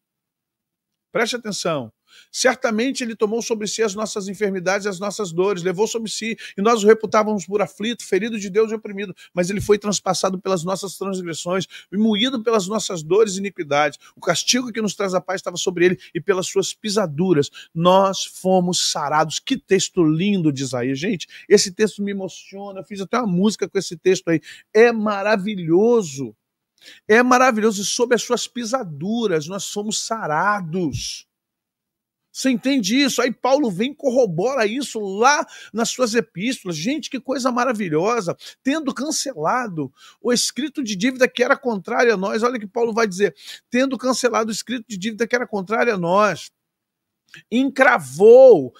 Preste atenção. Certamente ele tomou sobre si as nossas enfermidades e as nossas dores, levou sobre si, e nós o reputávamos por aflito, ferido de Deus e oprimido, mas ele foi transpassado pelas nossas transgressões, e moído pelas nossas dores e iniquidades. O castigo que nos traz a paz estava sobre ele, e pelas suas pisaduras nós fomos sarados. Que texto lindo de Isaías, gente, esse texto me emociona, eu fiz até uma música com esse texto aí, é maravilhoso, é maravilhoso, e sob as suas pisaduras nós fomos sarados. Você entende isso? Aí Paulo vem e corrobora isso lá nas suas epístolas. Gente, que coisa maravilhosa. Tendo cancelado o escrito de dívida que era contrário a nós. Olha o que Paulo vai dizer. Tendo cancelado o escrito de dívida que era contrário a nós. Encravou,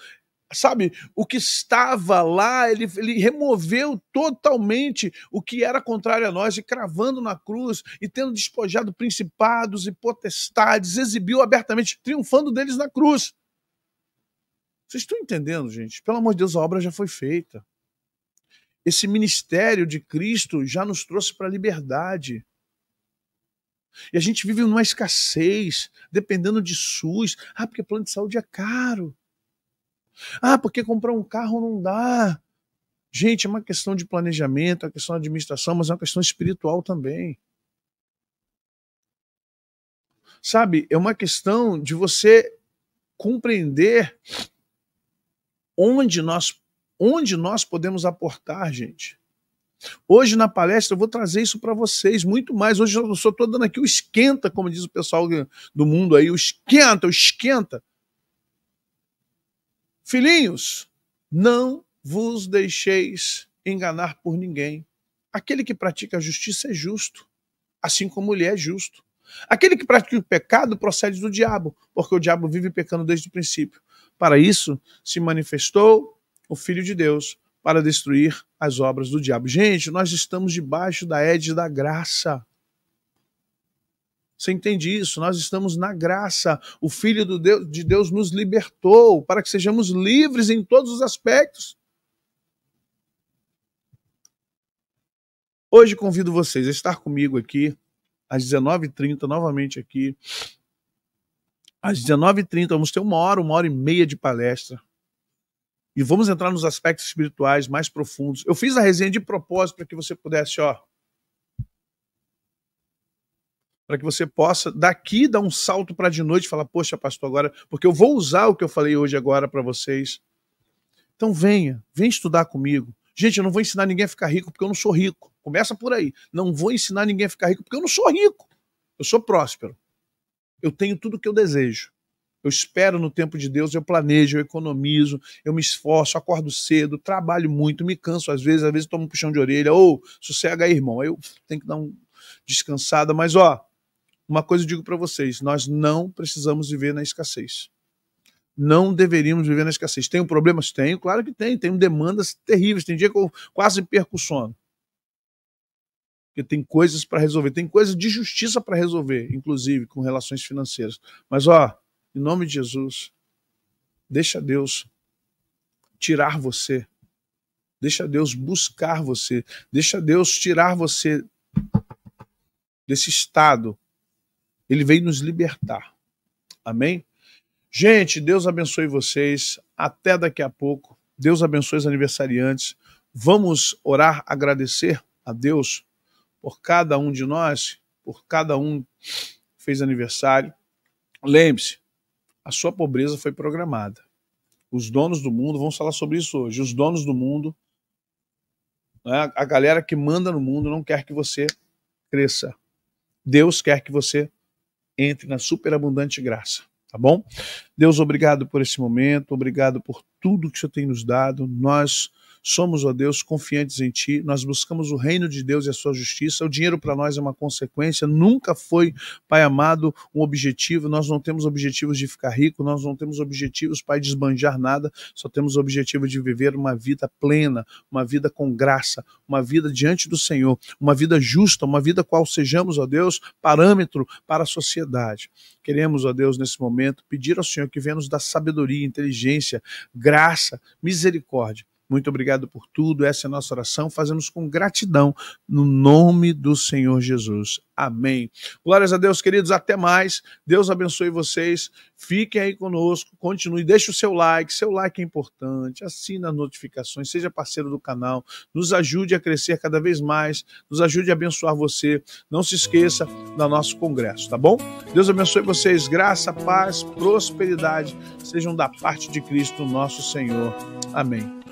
sabe, o que estava lá, ele, ele removeu totalmente o que era contrário a nós, e cravando na cruz, e tendo despojado principados e potestades, exibiu abertamente, triunfando deles na cruz. Vocês estão entendendo, gente? Pelo amor de Deus, a obra já foi feita. Esse ministério de Cristo já nos trouxe para a liberdade. E a gente vive numa escassez, dependendo de SUS. Ah, porque plano de saúde é caro. Ah, porque comprar um carro não dá. Gente, é uma questão de planejamento, é uma questão de administração, mas é uma questão espiritual também. Sabe, é uma questão de você compreender onde nós, onde nós podemos aportar, gente. Hoje na palestra eu vou trazer isso para vocês, muito mais. Hoje eu só estou dando aqui o esquenta, como diz o pessoal do mundo aí, o esquenta, o esquenta. Filhinhos, não vos deixeis enganar por ninguém. Aquele que pratica a justiça é justo, assim como ele é justo. Aquele que pratica o pecado procede do diabo, porque o diabo vive pecando desde o princípio. Para isso se manifestou o Filho de Deus, para destruir as obras do diabo. Gente, nós estamos debaixo da égide da graça. Você entende isso? Nós estamos na graça. O Filho do Deus, de Deus nos libertou para que sejamos livres em todos os aspectos. Hoje convido vocês a estar comigo aqui às dezenove e trinta, novamente aqui. Às dezenove e trinta vamos ter uma hora, uma hora e meia de palestra. E vamos entrar nos aspectos espirituais mais profundos. Eu fiz a resenha de propósito para que você pudesse, ó, para que você possa daqui dar um salto para de noite e falar, poxa, pastor, agora, porque eu vou usar o que eu falei hoje agora para vocês. Então venha, venha estudar comigo. Gente, eu não vou ensinar ninguém a ficar rico porque eu não sou rico. Começa por aí. Não vou ensinar ninguém a ficar rico porque eu não sou rico. Eu sou próspero. Eu tenho tudo o que eu desejo. Eu espero no tempo de Deus, eu planejo, eu economizo, eu me esforço, acordo cedo, trabalho muito, me canso às vezes, às vezes tomo um puxão de orelha, ou oh, sossega aí, irmão. Aí eu tenho que dar uma descansada, mas ó, uma coisa eu digo para vocês, nós não precisamos viver na escassez. Não deveríamos viver na escassez. Tenho problemas? Tenho, claro que tem. Tenho demandas terríveis. Tem dia que eu quase perco o sono. Porque tem coisas para resolver. Tem coisas de justiça para resolver, inclusive com relações financeiras. Mas, ó, em nome de Jesus, deixa Deus tirar você. Deixa Deus buscar você. Deixa Deus tirar você desse estado. Ele veio nos libertar. Amém? Gente, Deus abençoe vocês. Até daqui a pouco. Deus abençoe os aniversariantes. Vamos orar, agradecer a Deus por cada um de nós, por cada um que fez aniversário. Lembre-se, a sua pobreza foi programada. Os donos do mundo, vamos falar sobre isso hoje, os donos do mundo, né, a galera que manda no mundo não quer que você cresça. Deus quer que você entre na superabundante graça. tá bom? Deus, obrigado por esse momento, obrigado por tudo que o Senhor tem nos dado. Nós somos, ó Deus, confiantes em Ti, nós buscamos o reino de Deus e a Sua justiça. O dinheiro para nós é uma consequência, nunca foi, Pai amado, um objetivo. Nós não temos objetivos de ficar rico, nós não temos objetivos, Pai, de esbanjar nada, só temos o objetivo de viver uma vida plena, uma vida com graça, uma vida diante do Senhor, uma vida justa, uma vida qual sejamos, ó Deus, parâmetro para a sociedade. Queremos, ó Deus, nesse momento, pedir ao Senhor que venha nos dar sabedoria, inteligência, graça, misericórdia. Muito obrigado por tudo, essa é a nossa oração, fazemos com gratidão, no nome do Senhor Jesus. Amém. Glórias a Deus, queridos, até mais. Deus abençoe vocês, fiquem aí conosco, continue, deixe o seu like, seu like é importante, assina as notificações, seja parceiro do canal, nos ajude a crescer cada vez mais, nos ajude a abençoar você, não se esqueça do nosso congresso, tá bom? Deus abençoe vocês, graça, paz, prosperidade, sejam da parte de Cristo, nosso Senhor. Amém.